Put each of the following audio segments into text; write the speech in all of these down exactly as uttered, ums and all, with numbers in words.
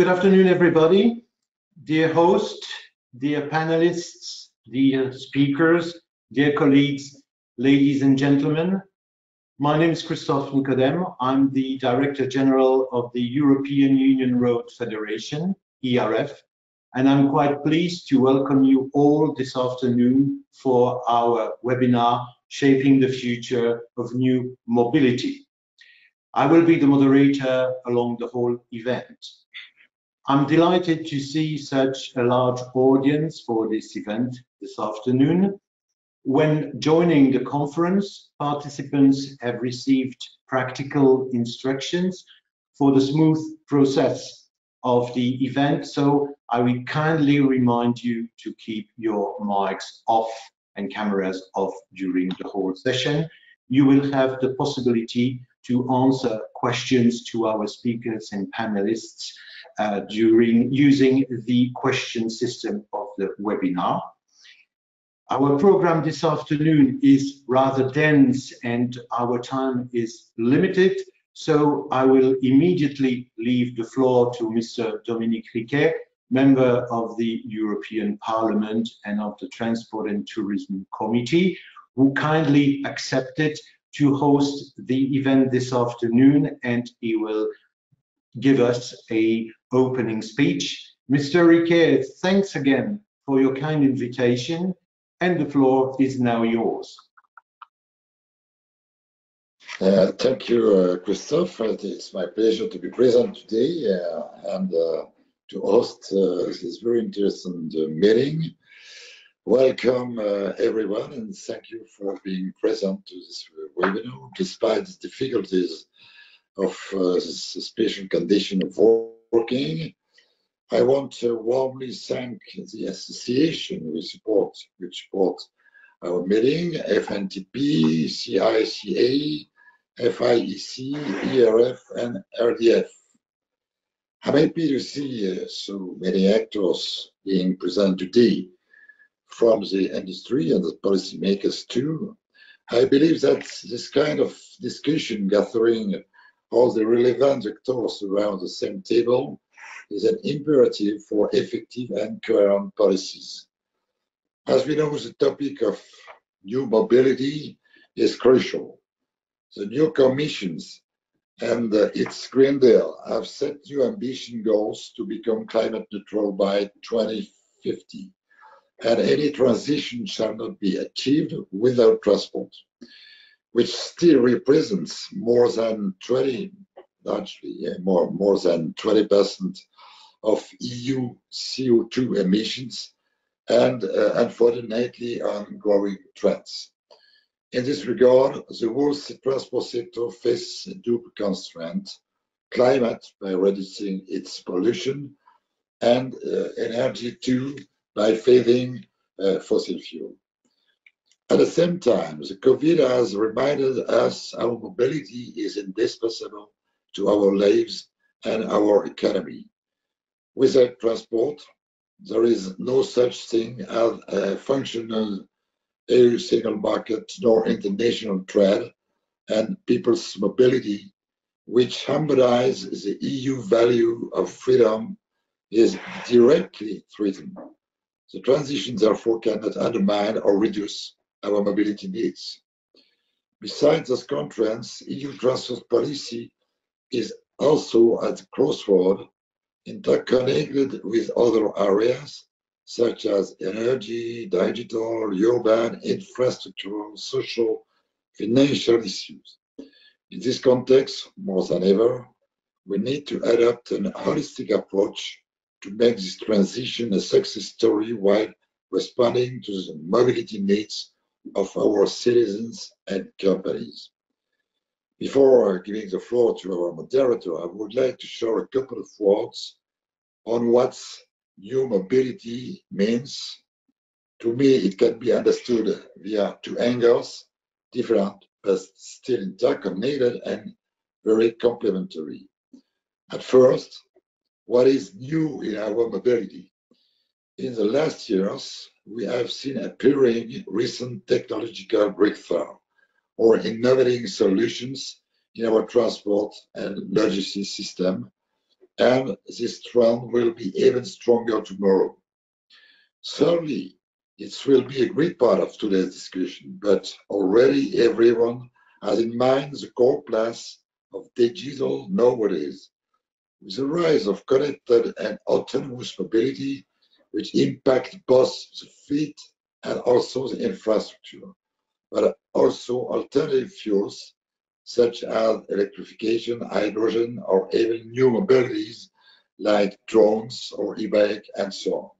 Good afternoon, everybody. Dear host, dear panelists, dear speakers, dear colleagues, ladies and gentlemen. My name is Christophe Nkodem. I'm the Director General of the European Union Road Federation, E R F, and I'm quite pleased to welcome you all this afternoon for our webinar, Shaping the Future of New Mobility. I will be the moderator along the whole event. I'm delighted to see such a large audience for this event this afternoon. When joining the conference, participants have received practical instructions for the smooth process of the event, so I will kindly remind you to keep your mics off and cameras off during the whole session. You will have the possibility to answer questions to our speakers and panelists uh, during using the question system of the webinar. Our program this afternoon is rather dense and our time is limited, so I will immediately leave the floor to Mister Dominique Riquet, member of the European Parliament and of the Transport and Tourism Committee, who kindly accepted to host the event this afternoon, and he will give us an opening speech. Mister Riquet, thanks again for your kind invitation, and the floor is now yours. Uh, thank you, uh, Christophe. It's my pleasure to be present today uh, and uh, to host uh, this very interesting uh, meeting. Welcome uh, everyone, and thank you for being present to this webinar, despite the difficulties of uh, this special condition of working. I want to warmly thank the association we support, which supports our meeting, F N T P, C I C A, F I E C, E R F, and R D F. I'm happy to see uh, so many actors being present today, from the industry and the policymakers too. I believe that this kind of discussion, gathering all the relevant actors around the same table, is an imperative for effective and coherent policies. As we know, the topic of new mobility is crucial. The new commissions and its Green Deal have set new ambition goals to become climate neutral by twenty fifty. And any transition shall not be achieved without transport, which still represents more than twenty, largely more more than twenty percent of E U C O two emissions, and uh, unfortunately on growing trends. In this regard, the world's transport sector faces a dual constraint: climate by reducing its pollution, and uh, energy too, by failing uh, fossil fuel. At the same time, the COVID has reminded us how mobility is indispensable to our lives and our economy. Without transport, there is no such thing as a functional E U single market nor international trade, and people's mobility, which harmonizes the E U value of freedom, is directly threatened. The transition, therefore, cannot undermine or reduce our mobility needs. Besides those constraints, E U transport policy is also at crossroads, interconnected with other areas such as energy, digital, urban, infrastructural, social, financial issues. In this context, more than ever, we need to adopt a holistic approach to make this transition a success story while responding to the mobility needs of our citizens and companies. Before giving the floor to our moderator, I would like to share a couple of words on what new mobility means. To me, it can be understood via two angles, different but still interconnected and very complementary. At first, what is new in our mobility? In the last years, we have seen appearing recent technological breakthroughs or innovating solutions in our transport and logistics system, and this trend will be even stronger tomorrow. Thirdly, it will be a great part of today's discussion, but already everyone has in mind the core plus of digital nowadays, with the rise of connected and autonomous mobility, which impact both the fleet and also the infrastructure, but also alternative fuels such as electrification, hydrogen, or even new mobilities like drones or e-bike and so on.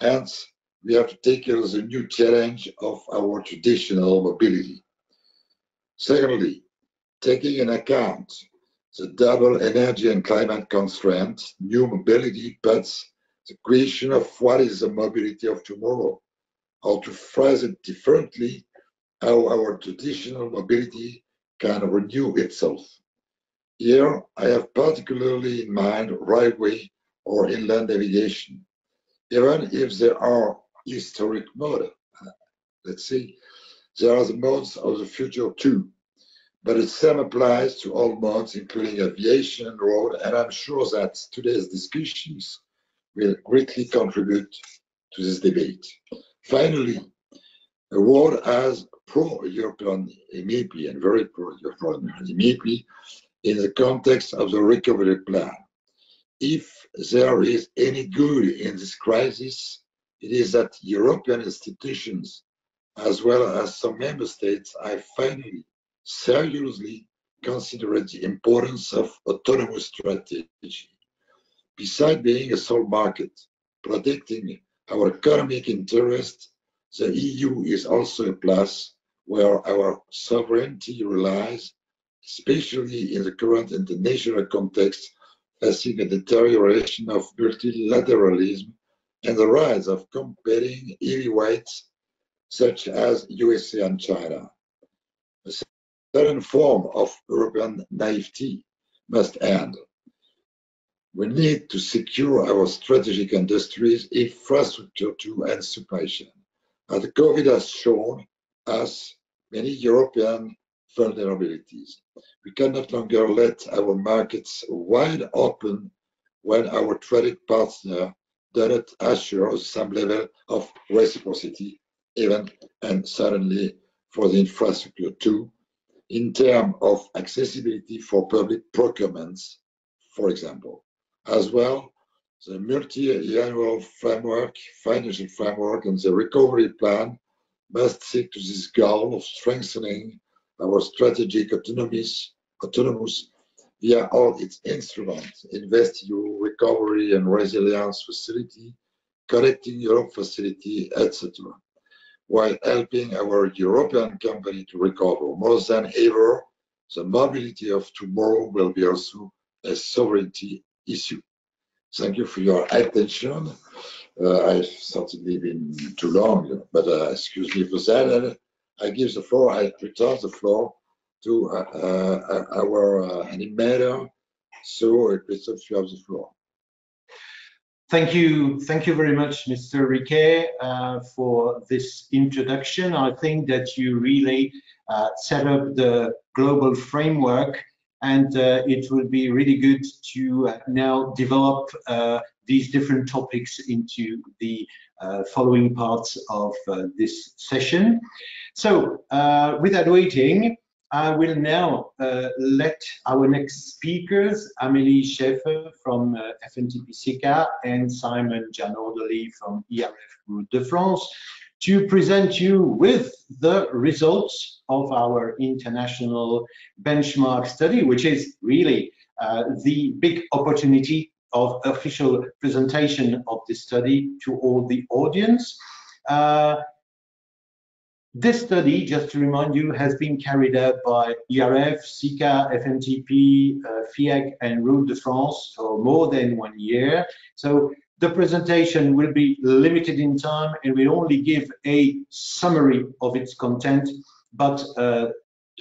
Hence, we have to tackle the new challenge of our traditional mobility. Secondly, taking into account the double energy and climate constraints, new mobility puts the question of what is the mobility of tomorrow, or to phrase it differently, how our traditional mobility can renew itself. Here, I have particularly in mind railway or inland navigation, even if there are historic modes. Let's see, there are the modes of the future too. But the same applies to all modes, including aviation and road, and I'm sure that today's discussions will greatly contribute to this debate. Finally, the world has pro-European M E P and very pro-European M E P in the context of the recovery plan. If there is any good in this crisis, it is that European institutions, as well as some member states, are finally seriously considered the importance of autonomous strategy. Besides being a sole market, protecting our economic interests, the E U is also a place where our sovereignty relies, especially in the current international context facing a deterioration of multilateralism and the rise of competing heavyweights such as U S A and China. A certain form of European naivety must end. We need to secure our strategic industries, infrastructure too, and supply chain. As COVID has shown us many European vulnerabilities, we cannot longer let our markets wide open when our trading partner do not assure some level of reciprocity, even and certainly for the infrastructure too, in terms of accessibility for public procurements, for example. As well, the multi-annual framework, financial framework, and the recovery plan must seek to this goal of strengthening our strategic autonomous, autonomous via all its instruments, InvestEU, Recovery and Resilience Facility, Connecting Europe Facility, et cetera, while helping our European company to recover. More than ever, the mobility of tomorrow will be also a sovereignty issue. Thank you for your attention. Uh, I've certainly been too long, but uh, excuse me for that. And I give the floor, I return the floor to uh, uh, our uh, animator. So, Christophe, you have the floor. Thank you. Thank you very much, Mister Riquet, uh, for this introduction. I think that you really uh, set up the global framework, and uh, it will be really good to now develop uh, these different topics into the uh, following parts of uh, this session. So, uh, without waiting, I will now uh, let our next speakers, Amélie Schafer from uh, F N T P C I C A and Simon Gianordoli from E R F Route de France, to present you with the results of our international benchmark study, which is really uh, the big opportunity of official presentation of this study to all the audience. Uh, This study, just to remind you, has been carried out by E R F, C I C A, F N T P, uh, F I E C and Route de France for more than one year. So the presentation will be limited in time and we only give a summary of its content. But uh,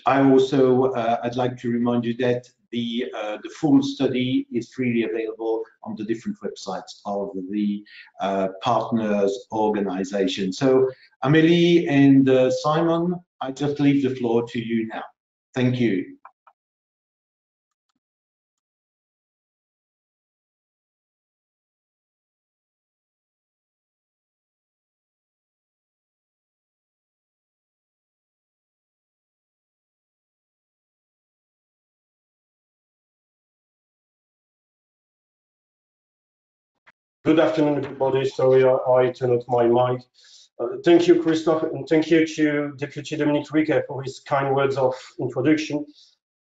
I also, uh, I'd like to remind you that the, uh, the full study is freely available on the different websites of the uh, partners organization. So, Amélie and uh, Simon, I just leave the floor to you now. Thank you. Good afternoon, everybody. Sorry, I, I turned off my mic. Uh, thank you, Christophe, and thank you to Deputy Dominique Riquet for his kind words of introduction.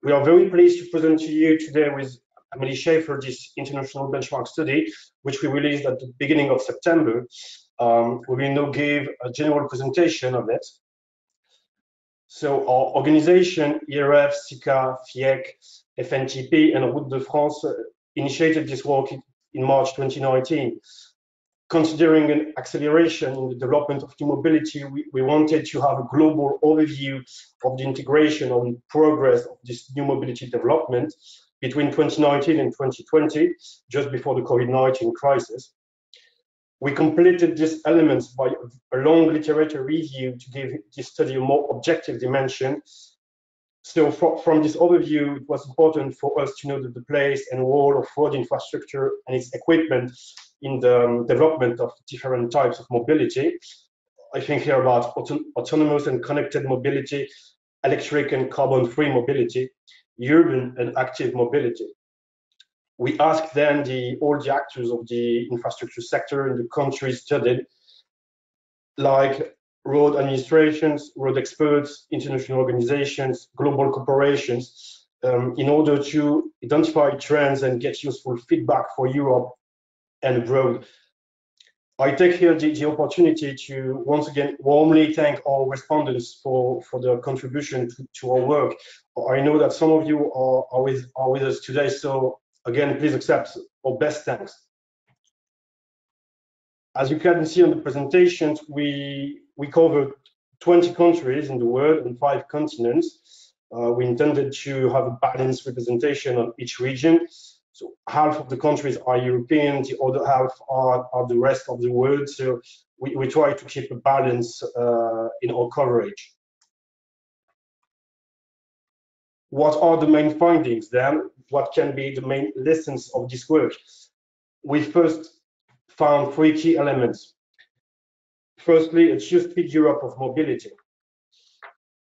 We are very pleased to present to you today with Amélie Schafer this international benchmark study, which we released at the beginning of September. Um, we will now give a general presentation of it. So our organization, E R F, C I C A, F I E C, F N T P, and Route de France uh, initiated this work in March twenty nineteen. Considering an acceleration in the development of e-mobility, we, we wanted to have a global overview of the integration and progress of this new mobility development between twenty nineteen and twenty twenty, just before the COVID nineteen crisis. We completed these elements by a long literature review to give this study a more objective dimension. So for, from this overview, it was important for us to know the place and role of road infrastructure and its equipment in the um, development of different types of mobility. I think here about auto autonomous and connected mobility, electric and carbon-free mobility, urban and active mobility. We asked then the, all the actors of the infrastructure sector in the countries studied, like road administrations, road experts, international organizations, global corporations, um, in order to identify trends and get useful feedback for Europe and abroad. I take here the, the opportunity to once again warmly thank all respondents for, for their contribution to, to our work. I know that some of you are, are, with, are with us today, so again, please accept our best thanks. As you can see on the presentations, we, we covered twenty countries in the world and five continents. Uh, we intended to have a balanced representation of each region. So half of the countries are European, the other half are, are the rest of the world. So we, we try to keep a balance uh, in our coverage. What are the main findings then? What can be the main lessons of this work? We first found three key elements. Firstly, a two-speed Europe of mobility.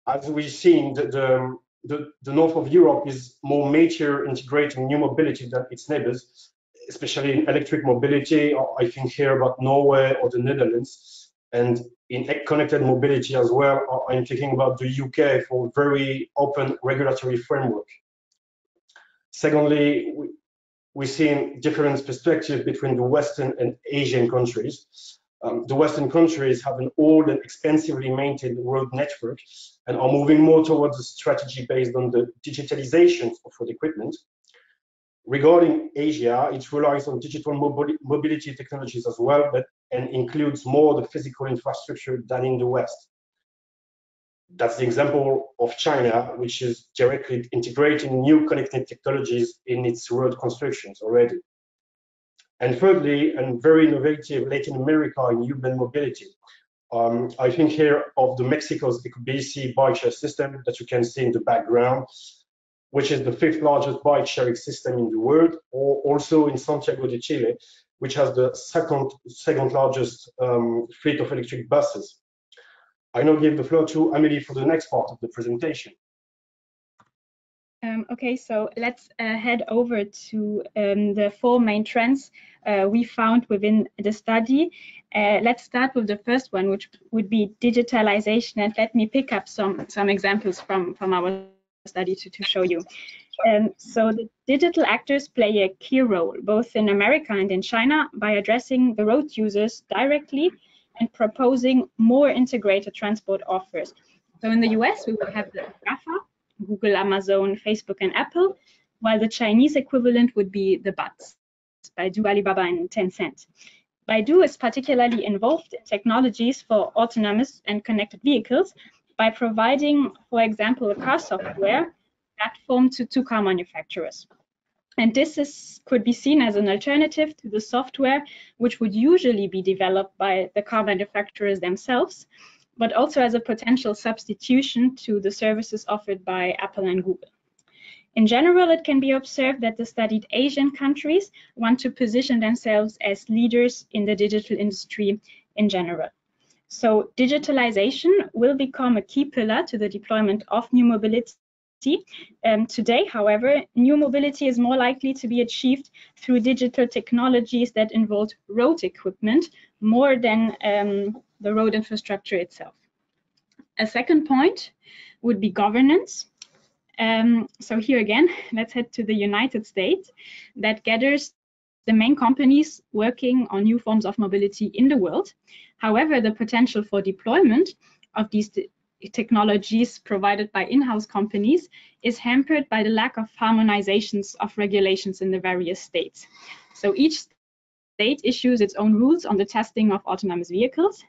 As we've seen, the, the, the, the north of Europe is more mature integrating new mobility than its neighbors, especially in electric mobility. I think here about Norway or the Netherlands. And in connected mobility as well, I'm thinking about the U K for very open regulatory framework. Secondly, we've seen different perspectives between the Western and Asian countries. Um, the Western countries have an old and expensively maintained road network and are moving more towards a strategy based on the digitalization of road equipment. Regarding Asia, it relies on digital mobility technologies as well, but and includes more the physical infrastructure than in the West. That's the example of China, which is directly integrating new connected technologies in its road constructions already. And thirdly, and very innovative Latin America in urban mobility. Um, I think here of the Mexico's B C bike share system that you can see in the background, which is the fifth largest bike sharing system in the world, or also in Santiago de Chile, which has the second, second largest um, fleet of electric buses. I now give the floor to Amélie for the next part of the presentation. Um, okay, so let's uh, head over to um, the four main trends uh, we found within the study. Uh, let's start with the first one, which would be digitalization, and let me pick up some, some examples from, from our study to, to show you. Um, so the digital actors play a key role, both in America and in China, by addressing the road users directly and proposing more integrated transport offers. So in the U S, we will have the GAFA, Google, Amazon, Facebook, and Apple, while the Chinese equivalent would be the B A Ts, Baidu, Alibaba, and Tencent. Baidu is particularly involved in technologies for autonomous and connected vehicles by providing, for example, a car software platform to, to car manufacturers. And this is, could be seen as an alternative to the software which would usually be developed by the car manufacturers themselves, but also as a potential substitution to the services offered by Apple and Google. In general, it can be observed that the studied Asian countries want to position themselves as leaders in the digital industry in general. So digitalization will become a key pillar to the deployment of new mobility mobility. Um, today, however, new mobility is more likely to be achieved through digital technologies that involve road equipment more than um, the road infrastructure itself. A second point would be governance. Um, so here again, let's head to the United States that gathers the main companies working on new forms of mobility in the world. However, the potential for deployment of these technologies provided by in-house companies is hampered by the lack of harmonizations of regulations in the various states. So each state issues its own rules on the testing of autonomous vehicles.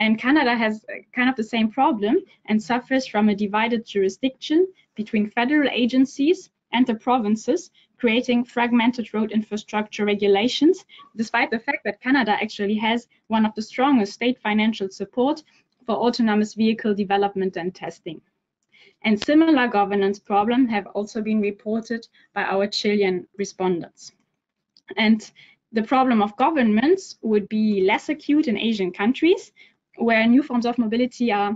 And Canada has kind of the same problem and suffers from a divided jurisdiction between federal agencies and the provinces, creating fragmented road infrastructure regulations, despite the fact that Canada actually has one of the strongest state financial support for autonomous vehicle development and testing. And similar governance problems have also been reported by our Chilean respondents. And the problem of governments would be less acute in Asian countries, where new forms of mobility are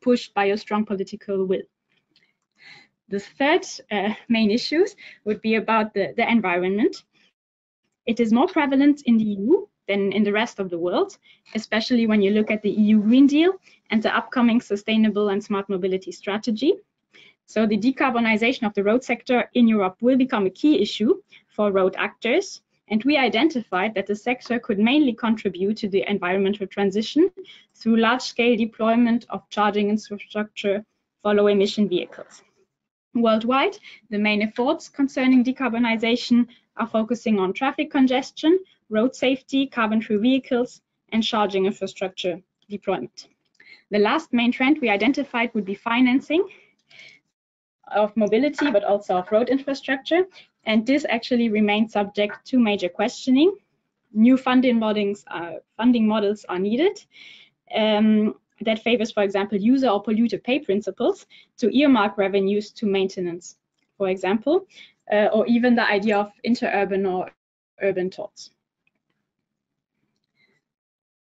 pushed by a strong political will. The third uh, main issues would be about the, the environment. It is more prevalent in the E U than in the rest of the world, especially when you look at the E U Green Deal and the upcoming sustainable and smart mobility strategy. So the decarbonization of the road sector in Europe will become a key issue for road actors. And we identified that the sector could mainly contribute to the environmental transition through large-scale deployment of charging infrastructure for low-emission vehicles. Worldwide, the main efforts concerning decarbonization are focusing on traffic congestion, road safety, carbon-free vehicles, and charging infrastructure deployment. The last main trend we identified would be financing of mobility, but also of road infrastructure. And this actually remains subject to major questioning. New funding models are, funding models are needed. Um, that favors, for example, user or polluter pay principles to earmark revenues to maintenance, for example, uh, or even the idea of interurban or urban tolls.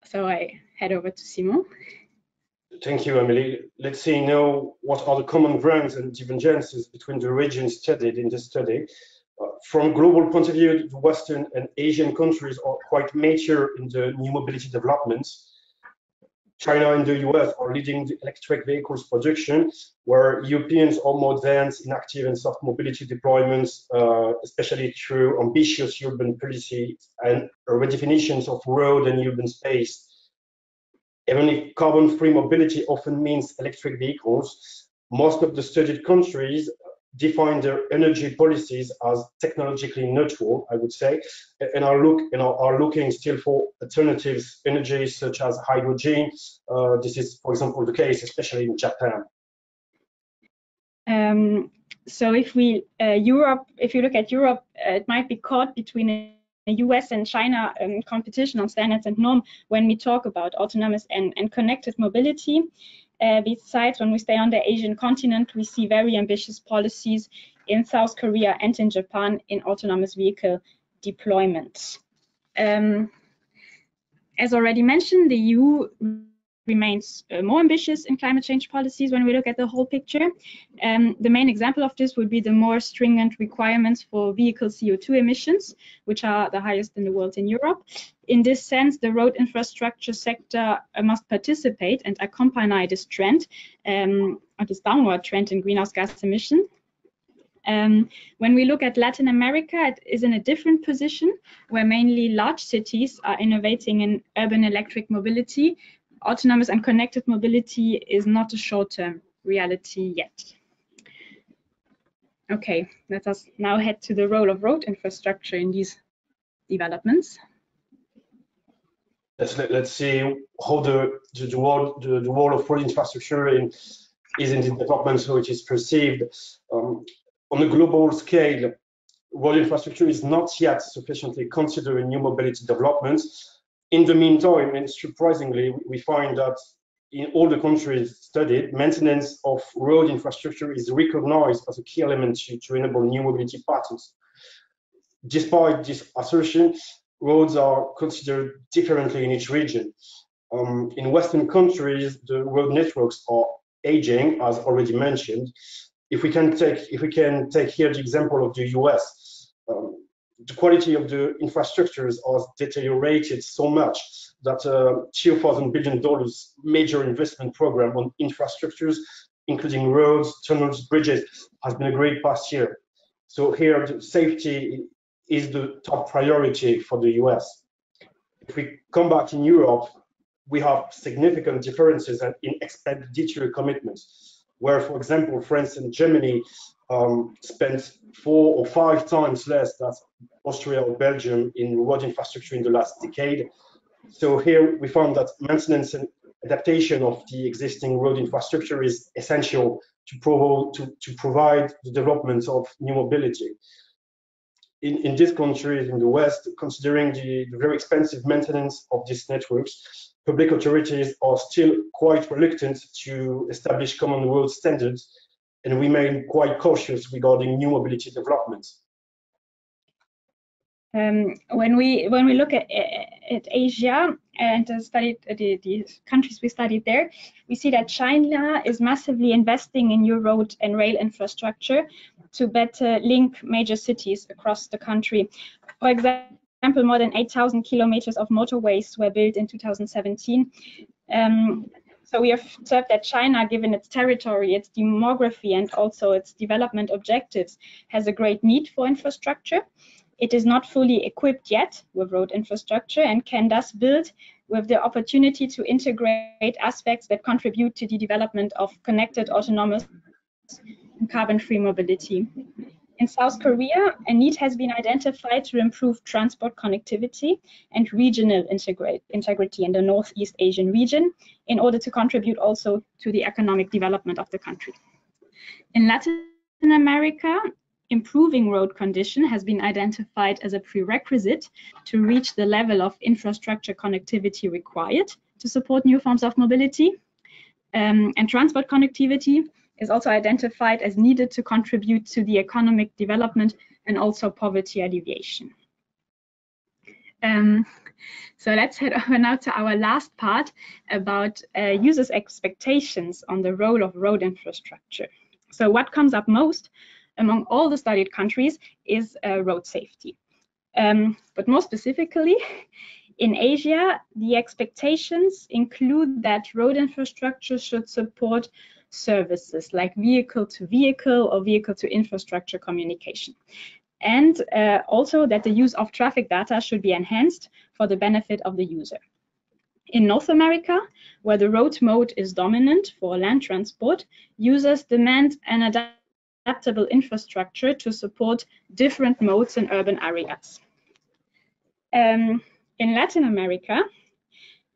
So I head over to Simon. Thank you, Amélie. Let's see now what are the common grounds and divergences between the regions studied in the study. Uh, from a global point of view, the Western and Asian countries are quite mature in the new mobility developments. China and the U S are leading the electric vehicles production, where Europeans are more advanced in active and soft mobility deployments, uh, especially through ambitious urban policy and redefinitions of road and urban space. Even if carbon-free mobility often means electric vehicles, most of the studied countries define their energy policies as technologically neutral, I would say, and are, look, and are, are looking still for alternatives energies such as hydrogen. Uh, this is, for example, the case, especially in Japan. Um, so if we, uh, Europe, if you look at Europe, uh, it might be caught between a U S and China um, competition on standards and norm when we talk about autonomous and, and connected mobility. Uh, besides, when we stay on the Asian continent, we see very ambitious policies in South Korea and in Japan in autonomous vehicle deployment. Um, as already mentioned, the E U remains uh, more ambitious in climate change policies when we look at the whole picture. Um, the main example of this would be the more stringent requirements for vehicle C O two emissions, which are the highest in the world in Europe. In this sense, the road infrastructure sector uh, must participate and accompany this trend, um, or this downward trend in greenhouse gas emissions. Um, when we look at Latin America, it is in a different position, where mainly large cities are innovating in urban electric mobility. Autonomous and connected mobility is not a short-term reality yet. Okay, let us now head to the role of road infrastructure in these developments. Let's, let, let's see how the, the, the, world, the, the role of road infrastructure in, is in the development, so it is perceived. Um, on a global scale, road infrastructure is not yet sufficiently considered in new mobility developments. In the meantime, and surprisingly, we find that in all the countries studied, maintenance of road infrastructure is recognized as a key element to, to enable new mobility patterns. Despite this assertion, roads are considered differently in each region. Um, in Western countries, the road networks are aging, as already mentioned. if we can take if we can take here the example of the U S, um, the quality of the infrastructures has deteriorated so much that a two thousand billion dollars major investment program on infrastructures, including roads, tunnels, bridges, has been agreed past year. So here, the safety is the top priority for the U S. If we come back in Europe, we have significant differences in expenditure commitments, where, for example, France and Germany um, spent four or five times less than Austria or Belgium in road infrastructure in the last decade. So here we found that maintenance and adaptation of the existing road infrastructure is essential to, provo to, to provide the development of new mobility. In, in these countries in the West, considering the, the very expensive maintenance of these networks, public authorities are still quite reluctant to establish common world standards and remain quite cautious regarding new mobility developments. Um, when we when we look at, at Asia and uh, studied the, the countries we studied there, we see that China is massively investing in new road and rail infrastructure to better link major cities across the country. For example, more than eight thousand kilometers of motorways were built in two thousand seventeen. Um, so we have observed that China, given its territory, its demography, and also its development objectives, has a great need for infrastructure. It is not fully equipped yet with road infrastructure and can thus build with the opportunity to integrate aspects that contribute to the development of connected, autonomous, and carbon-free mobility. In South Korea, a need has been identified to improve transport connectivity and regional integrity in the Northeast Asian region in order to contribute also to the economic development of the country. In Latin America, improving road condition has been identified as a prerequisite to reach the level of infrastructure connectivity required to support new forms of mobility. Um, and transport connectivity is also identified as needed to contribute to the economic development and also poverty alleviation. Um, so let's head over now to our last part about uh, users' expectations on the role of road infrastructure. So what comes up most among all the studied countries is uh, road safety. Um, but more specifically, in Asia, the expectations include that road infrastructure should support services like vehicle-to-vehicle or vehicle-to-infrastructure communication. And uh, also that the use of traffic data should be enhanced for the benefit of the user. In North America, where the road mode is dominant for land transport, users demand an adaptation adaptable infrastructure to support different modes in urban areas. Um, in Latin America,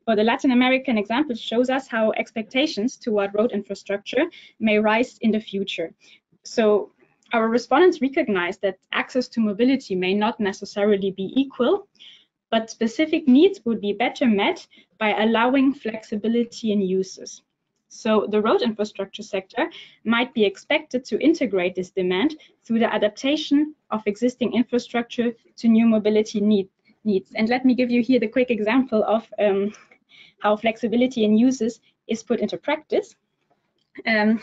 well, the Latin American example shows us how expectations toward road infrastructure may rise in the future. So our respondents recognize that access to mobility may not necessarily be equal, but specific needs would be better met by allowing flexibility in uses. So the road infrastructure sector might be expected to integrate this demand through the adaptation of existing infrastructure to new mobility need, needs. And let me give you here the quick example of um, how flexibility in uses is put into practice. Um,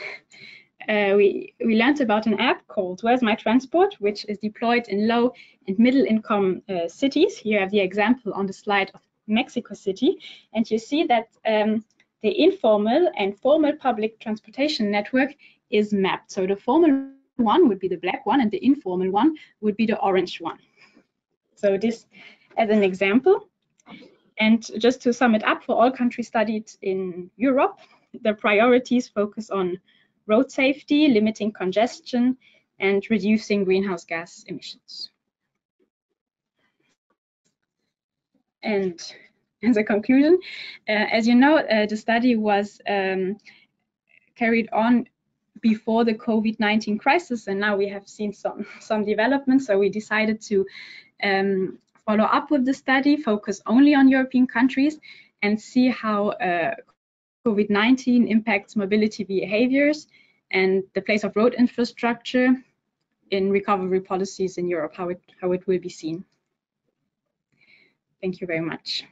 uh, we, we learned about an app called Where's My Transport, which is deployed in low and middle income uh, cities. Here I have the example on the slide of Mexico City. And you see that um, the informal and formal public transportation network is mapped. So the formal one would be the black one and the informal one would be the orange one. So this as an example. And just to sum it up, for all countries studied in Europe, the priorities focus on road safety, limiting congestion, and reducing greenhouse gas emissions. And as a conclusion, uh, as you know, uh, the study was um, carried on before the COVID nineteen crisis, and now we have seen some, some developments, so we decided to um, follow up with the study, focus only on European countries, and see how uh, COVID nineteen impacts mobility behaviors and the place of road infrastructure in recovery policies in Europe, how it, how it will be seen. Thank you very much.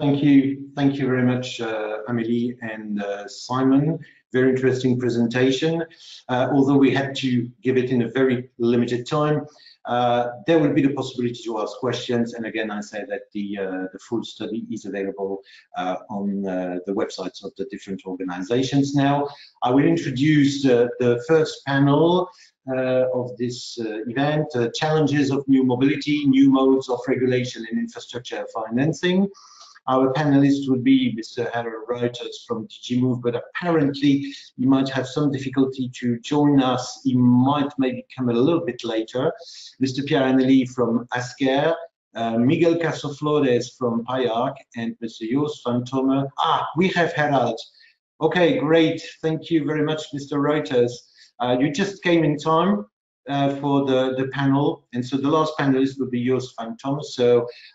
Thank you. Thank you very much, uh, Amélie and uh, Simon. Very interesting presentation. Uh, although we had to give it in a very limited time, uh, there will be the possibility to ask questions. And again, I say that the, uh, the full study is available uh, on uh, the websites of the different organizations now. I will introduce uh, the first panel Uh, of this uh, event, uh, challenges of new mobility, new modes of regulation and infrastructure financing. Our panelist would be Mister Herald Ruijters from D G Move, but apparently he might have some difficulty to join us. He might maybe come a little bit later. Mister Pierre Anelli from ACEA, uh, Miguel Caso Florez from PAIAC, and Mister Joost Vantomme. Ah, we have Herald. Okay, great. Thank you very much, Mister Ruijters. Uh, you just came in time uh, for the, the panel, and so the last panelist will be Joost Vantomme. So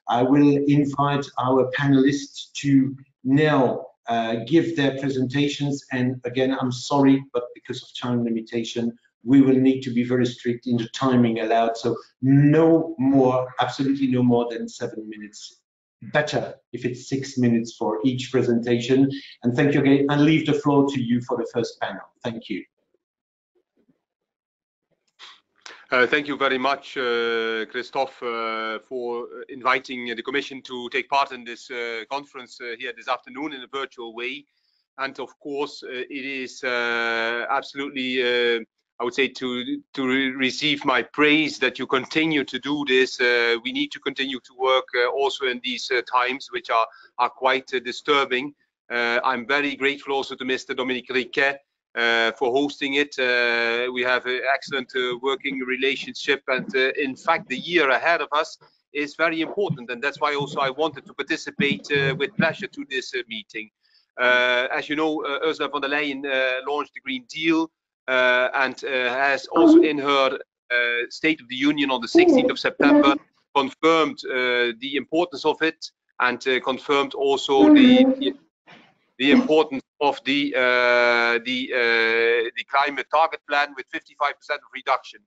I will invite our panelists to now uh, give their presentations. And again, I'm sorry, but because of time limitation, we will need to be very strict in the timing allowed. So no more, absolutely no more than seven minutes. Better if it's six minutes for each presentation. And thank you again, and leave the floor to you for the first panel. Thank you. Uh, thank you very much, uh, Christophe, uh, for inviting the Commission to take part in this uh, conference uh, here this afternoon in a virtual way. And of course, uh, it is uh, absolutely, uh, I would say, to, to re receive my praise that you continue to do this. Uh, we need to continue to work uh, also in these uh, times, which are, are quite uh, disturbing. Uh, I'm very grateful also to Mister Dominique Riquet, Uh, for hosting it. Uh, we have an excellent uh, working relationship, and uh, in fact the year ahead of us is very important, and that's why also I wanted to participate uh, with pleasure to this uh, meeting. Uh, as you know, uh, Ursula von der Leyen uh, launched the Green Deal uh, and uh, has also in her uh, State of the Union on the sixteenth of September confirmed uh, the importance of it, and uh, confirmed also the, the the importance of the uh, the uh, the climate target plan with fifty-five percent of reduction.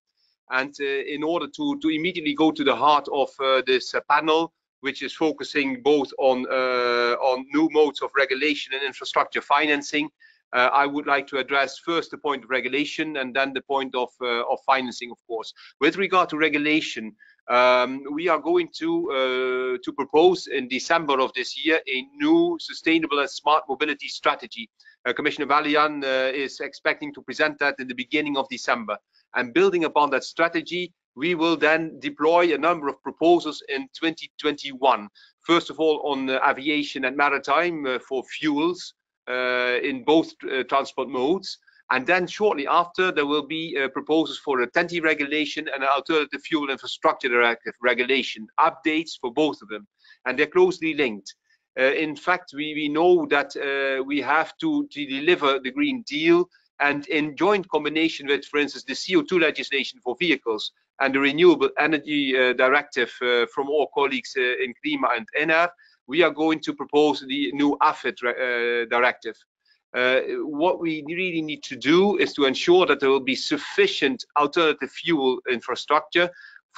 And uh, in order to to immediately go to the heart of uh, this uh, panel, which is focusing both on uh, on new modes of regulation and infrastructure financing, uh, I would like to address first the point of regulation and then the point of uh, of financing, of course. With regard to regulation, Um, we are going to uh, to propose in December of this year a new sustainable and smart mobility strategy. Uh, Commissioner Vălean uh, is expecting to present that in the beginning of December. And building upon that strategy, we will then deploy a number of proposals in twenty twenty-one. First of all, on uh, aviation and maritime uh, for fuels uh, in both uh, transport modes. And then shortly after, there will be uh, proposals for a T E N T regulation and an alternative fuel infrastructure directive regulation, updates for both of them. And they're closely linked. Uh, in fact, we, we know that uh, we have to, to deliver the Green Deal, and in joint combination with, for instance, the C O two legislation for vehicles and the renewable energy uh, directive uh, from our colleagues uh, in Klima and N R, we are going to propose the new A F I T uh, directive. Uh, what we really need to do is to ensure that there will be sufficient alternative fuel infrastructure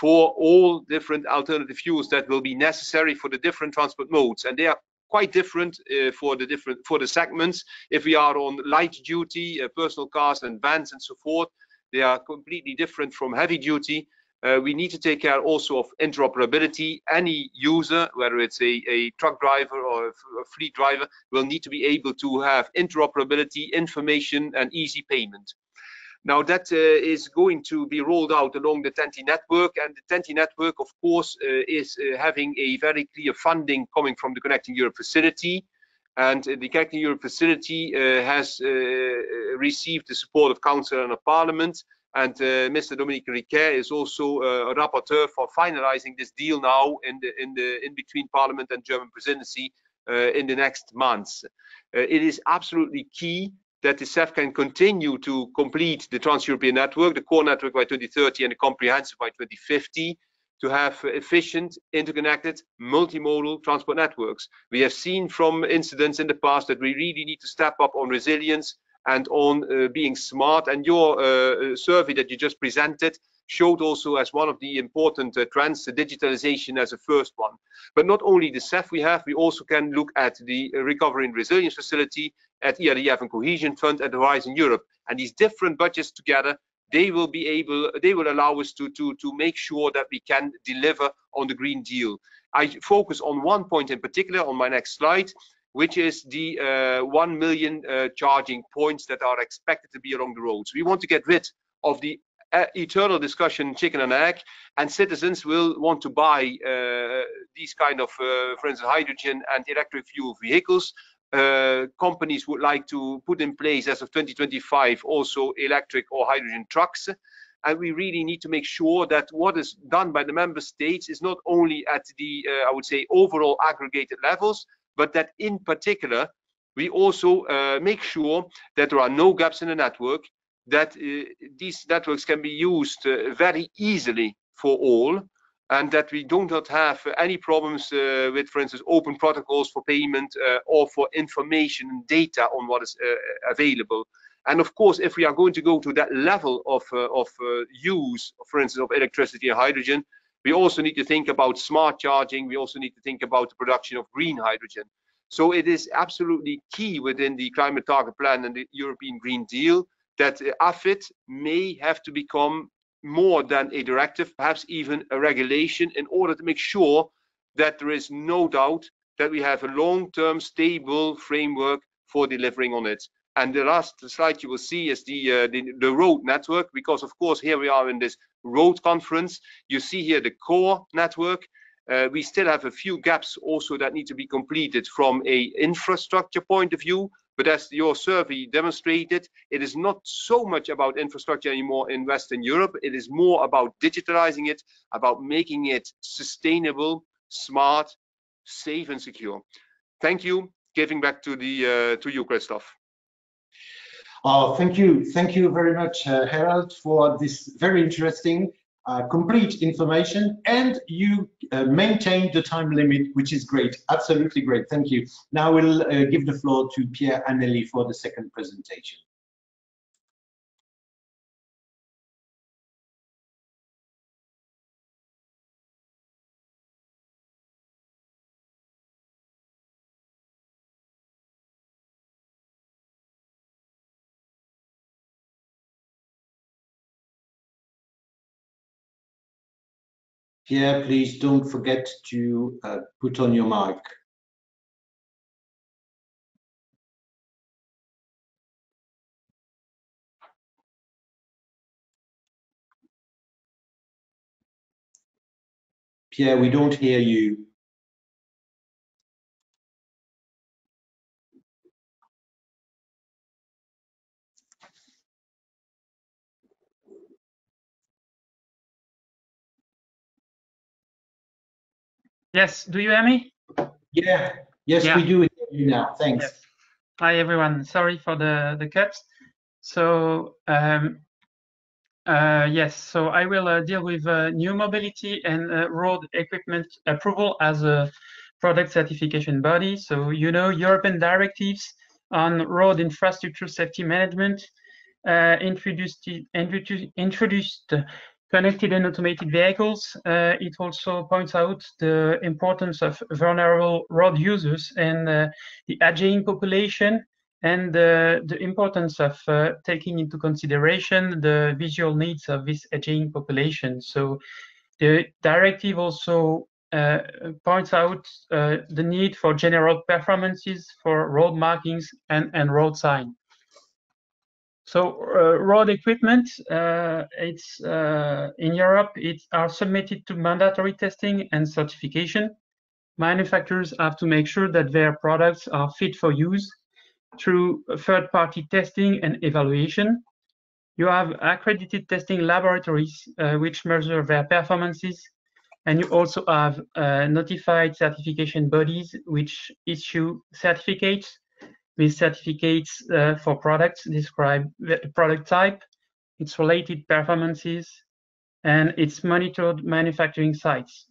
for all different alternative fuels that will be necessary for the different transport modes, and they are quite different uh, for the different for the segments. If we are on light duty, uh, personal cars and vans and so forth, they are completely different from heavy duty. Uh, we need to take care also of interoperability. Any user, whether it's a, a truck driver or a, a fleet driver, will need to be able to have interoperability, information, and easy payment. Now, that uh, is going to be rolled out along the T E N T network, and the T E N T network, of course, uh, is uh, having a very clear funding coming from the Connecting Europe facility. And the Connecting Europe facility uh, has uh, received the support of Council and of Parliament. And uh, Mister Dominique Riquet is also uh, a rapporteur for finalizing this deal now in the in the in between Parliament and German presidency uh, in the next months. Uh, it is absolutely key that the C E F can continue to complete the Trans-European network, the core network by twenty thirty and the comprehensive by twenty fifty, to have efficient, interconnected, multimodal transport networks. We have seen from incidents in the past that we really need to step up on resilience and on uh, being smart, and your uh, survey that you just presented showed also as one of the important uh, trends, the digitalization as a first one. But not only the C E F we have, we also can look at the Recovery and Resilience Facility, at E R D F and Cohesion Fund, at Horizon Europe. And these different budgets together, they will be able, they will allow us to, to, to make sure that we can deliver on the Green Deal. I focus on one point in particular on my next slide, which is the uh, one million uh, charging points that are expected to be along the roads. We want to get rid of the uh, eternal discussion chicken and egg, and citizens will want to buy uh, these kind of, uh, for instance, hydrogen and electric fuel vehicles. Uh, companies would like to put in place as of twenty twenty-five also electric or hydrogen trucks. And we really need to make sure that what is done by the member states is not only at the, uh, I would say, overall aggregated levels, but that in particular, we also uh, make sure that there are no gaps in the network, that uh, these networks can be used uh, very easily for all, and that we do not have any problems uh, with, for instance, open protocols for payment uh, or for information and data on what is uh, available. And of course, if we are going to go to that level of, uh, of uh, use, for instance, of electricity and hydrogen, we also need to think about smart charging. We also need to think about the production of green hydrogen. So it is absolutely key within the Climate Target Plan and the European Green Deal that A F I T may have to become more than a directive, perhaps even a regulation, in order to make sure that there is no doubt that we have a long-term stable framework for delivering on it. And the last slide you will see is the, uh, the the road network, because of course here we are in this road conference. You see here the core network. Uh, we still have a few gaps also that need to be completed from a infrastructure point of view. But as your survey demonstrated, it is not so much about infrastructure anymore in Western Europe. It is more about digitalizing it, about making it sustainable, smart, safe and secure. Thank you. Giving back to the uh, to you, Christophe. Oh, thank you. Thank you very much, uh, Herald, for this very interesting, uh, complete information. And you uh, maintained the time limit, which is great. Absolutely great. Thank you. Now we'll uh, give the floor to Pierre Anelli for the second presentation. Pierre, please don't forget to uh, put on your mic. Pierre, we don't hear you. Yes, do you hear me? Yeah, yes, yeah. We do hear you now. Thanks. Yes. Hi, everyone. Sorry for the, the cuts. So, um, uh, yes, so I will uh, deal with uh, new mobility and uh, road equipment approval as a product certification body. So, you know, European directives on road infrastructure safety management uh, introduced, introduced, introduced connected and automated vehicles. Uh, it also points out the importance of vulnerable road users and uh, the aging population, and uh, the importance of uh, taking into consideration the visual needs of this aging population. So the directive also uh, points out uh, the need for general performances for road markings and, and road signs. So uh, road equipment, uh, it's uh, in Europe, it are submitted to mandatory testing and certification. Manufacturers have to make sure that their products are fit for use through third-party testing and evaluation. You have accredited testing laboratories uh, which measure their performances, and you also have uh, notified certification bodies which issue certificates. With certificates uh, for products describe the product type, its related performances, and its monitored manufacturing sites.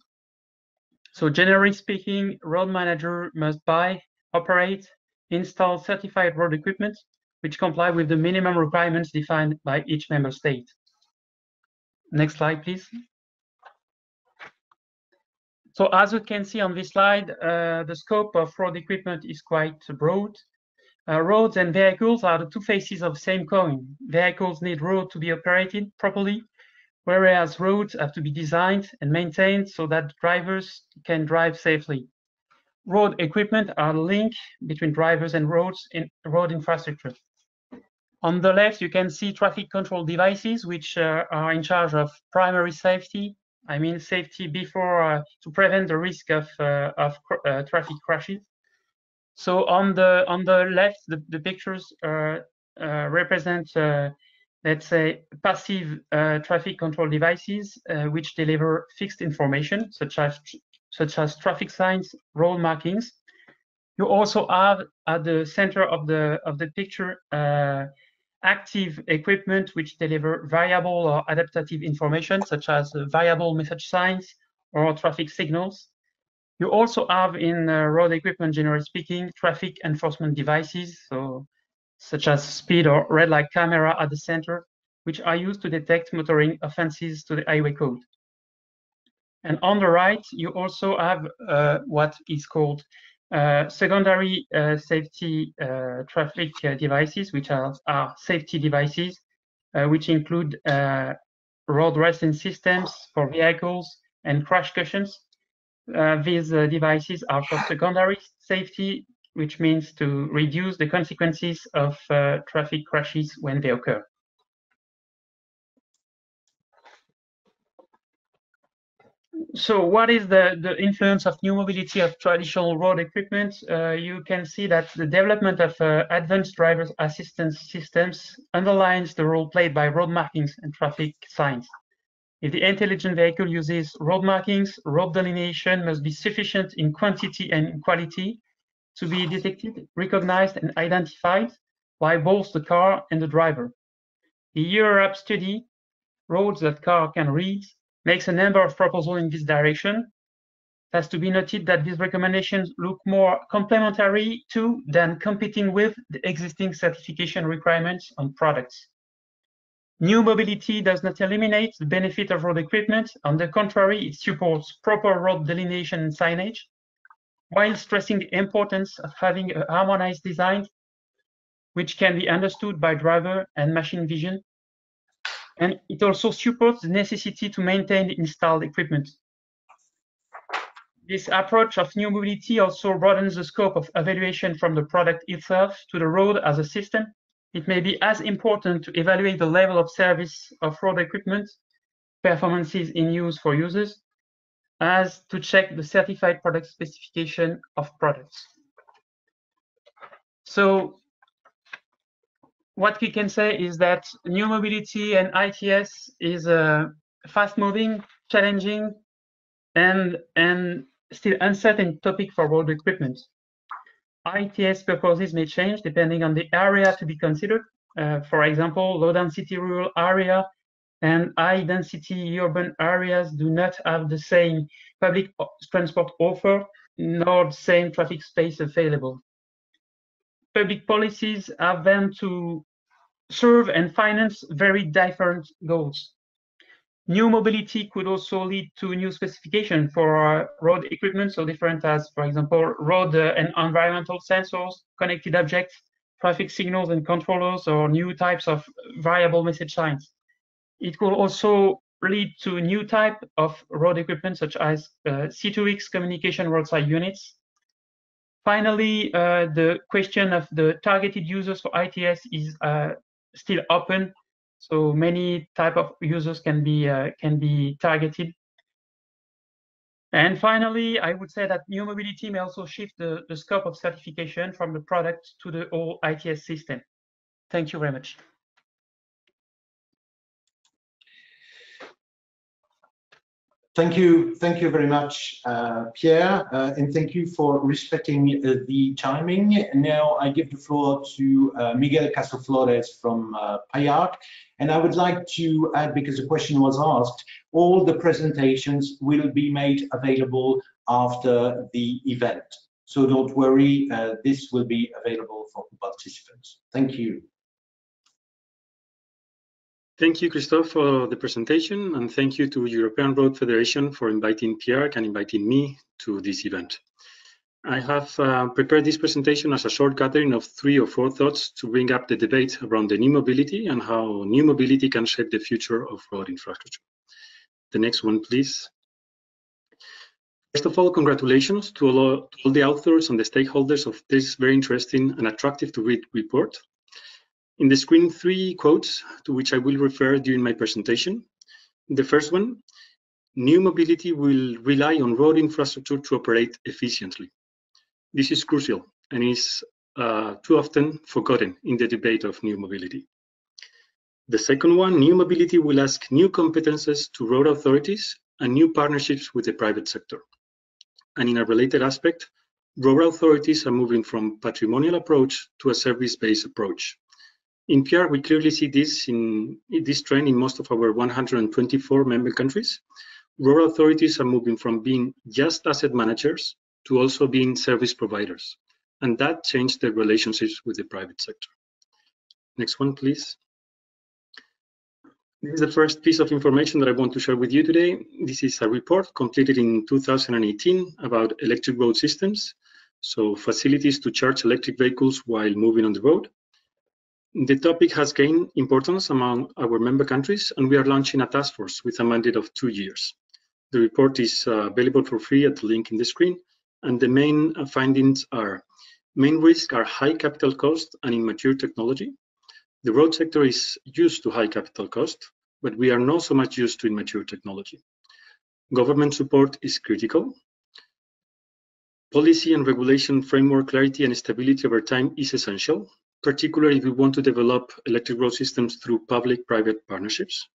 So generally speaking, road manager must buy, operate, install certified road equipment, which comply with the minimum requirements defined by each member state. Next slide, please. So as you can see on this slide, uh, the scope of road equipment is quite broad. Uh, roads and vehicles are the two faces of the same coin. Vehicles need roads to be operated properly, whereas roads have to be designed and maintained so that drivers can drive safely. Road equipment are the link between drivers and roads in road infrastructure. On the left, you can see traffic control devices, which uh, are in charge of primary safety. I mean, safety before uh, to prevent the risk of uh, of cr uh, traffic crashes. So on the on the left, the, the pictures uh, uh, represent, uh, let's say, passive uh, traffic control devices uh, which deliver fixed information such as such as traffic signs, road markings. You also have at the center of the of the picture uh, active equipment which deliver variable or adaptive information, such as variable message signs or traffic signals. You also have in uh, road equipment, generally speaking, traffic enforcement devices, so such as speed or red light camera at the center, which are used to detect motoring offenses to the highway code. And on the right, you also have uh, what is called Uh, secondary uh, safety uh, traffic uh, devices, which are, are safety devices, uh, which include uh, road resting systems for vehicles and crash cushions. Uh, these uh, devices are for secondary safety, which means to reduce the consequences of uh, traffic crashes when they occur. So what is the, the influence of new mobility of traditional road equipment? Uh, you can see that the development of uh, advanced driver assistance systems underlines the role played by road markings and traffic signs. If the intelligent vehicle uses road markings, road delineation must be sufficient in quantity and in quality to be detected, recognized, and identified by both the car and the driver. The E R F study, Roads That Car Can Read, makes a number of proposals in this direction. It has to be noted that these recommendations look more complementary to than competing with the existing certification requirements on products. New mobility does not eliminate the benefit of road equipment. On the contrary, it supports proper road delineation and signage, while stressing the importance of having a harmonized design, which can be understood by driver and machine vision. And it also supports the necessity to maintain the installed equipment. This approach of new mobility also broadens the scope of evaluation from the product itself to the road as a system. It may be as important to evaluate the level of service of road equipment, performances in use for users, as to check the certified product specification of products. So, what we can say is that new mobility and I T S is uh, fast-moving, challenging, and, and still uncertain topic for road equipment. I T S purposes may change depending on the area to be considered. Uh, for example, low-density rural area and high-density urban areas do not have the same public transport offer, nor the same traffic space available. Public policies have then to serve and finance very different goals. New mobility could also lead to new specification for road equipment, so different as, for example, road and environmental sensors, connected objects, traffic signals and controllers, or new types of variable message signs. It could also lead to new type of road equipment, such as uh, C two X communication roadside units. Finally, uh, the question of the targeted users for I T S is uh, still open, so many type of users can be uh, can be targeted. And finally, I would say that new mobility may also shift the, the scope of certification from the product to the whole I T S system. Thank you very much. Thank you, thank you very much, uh, Pierre, uh, and thank you for respecting uh, the timing. Now I give the floor to uh, Miguel Caso Florez from uh, Payart, and I would like to add, because the question was asked, all the presentations will be made available after the event. So don't worry, uh, this will be available for participants. Thank you. Thank you, Christophe, for the presentation, and thank you to European Road Federation for inviting Pierre and inviting me to this event. I have uh, prepared this presentation as a short gathering of three or four thoughts to bring up the debate around the new mobility and how new mobility can shape the future of road infrastructure. The next one, please. First of all, congratulations to all, all the authors and the stakeholders of this very interesting and attractive to read report. In the screen, three quotes to which I will refer during my presentation. The first one, new mobility will rely on road infrastructure to operate efficiently. This is crucial and is uh, too often forgotten in the debate of new mobility. The second one, new mobility will ask new competences to road authorities and new partnerships with the private sector. And in a related aspect, road authorities are moving from patrimonial approach to a service-based approach. In P R, we clearly see this in, in this trend in most of our one hundred twenty-four member countries. Rural authorities are moving from being just asset managers to also being service providers, and that changed their relationships with the private sector. Next one, please. This is the first piece of information that I want to share with you today. This is a report completed in two thousand eighteen about electric road systems, so facilities to charge electric vehicles while moving on the road. The topic has gained importance among our member countries, and we are launching a task force with a mandate of two years. The report is uh, available for free at the link in the screen, and the main findings are, main risks are high capital cost and immature technology. The road sector is used to high capital cost, but we are not so much used to immature technology. Government support is critical. Policy and regulation framework clarity and stability over time is essential, particularly if we want to develop electric road systems through public-private partnerships.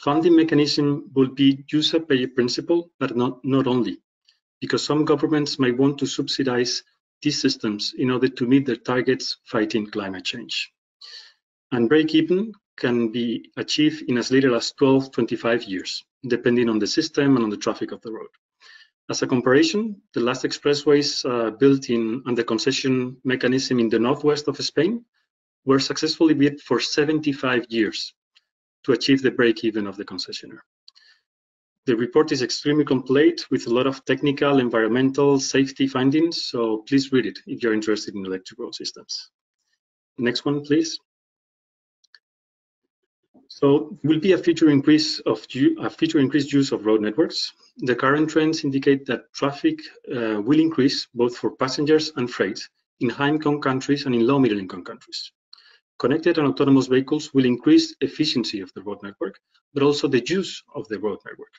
Funding mechanism will be user-pay principle, but not, not only, because some governments may want to subsidize these systems in order to meet their targets fighting climate change. And break-even can be achieved in as little as twelve to twenty-five years, depending on the system and on the traffic of the road. As a comparison, the last expressways uh, built in under concession mechanism in the northwest of Spain were successfully built for seventy-five years to achieve the break-even of the concessionaire. The report is extremely complete with a lot of technical, environmental, safety findings, so please read it if you're interested in electric road systems. Next one, please. So will be a future increase of a future increased use of road networks. The current trends indicate that traffic uh, will increase both for passengers and freight in high-income countries and in low-middle-income countries. Connected and autonomous vehicles will increase efficiency of the road network, but also the use of the road network.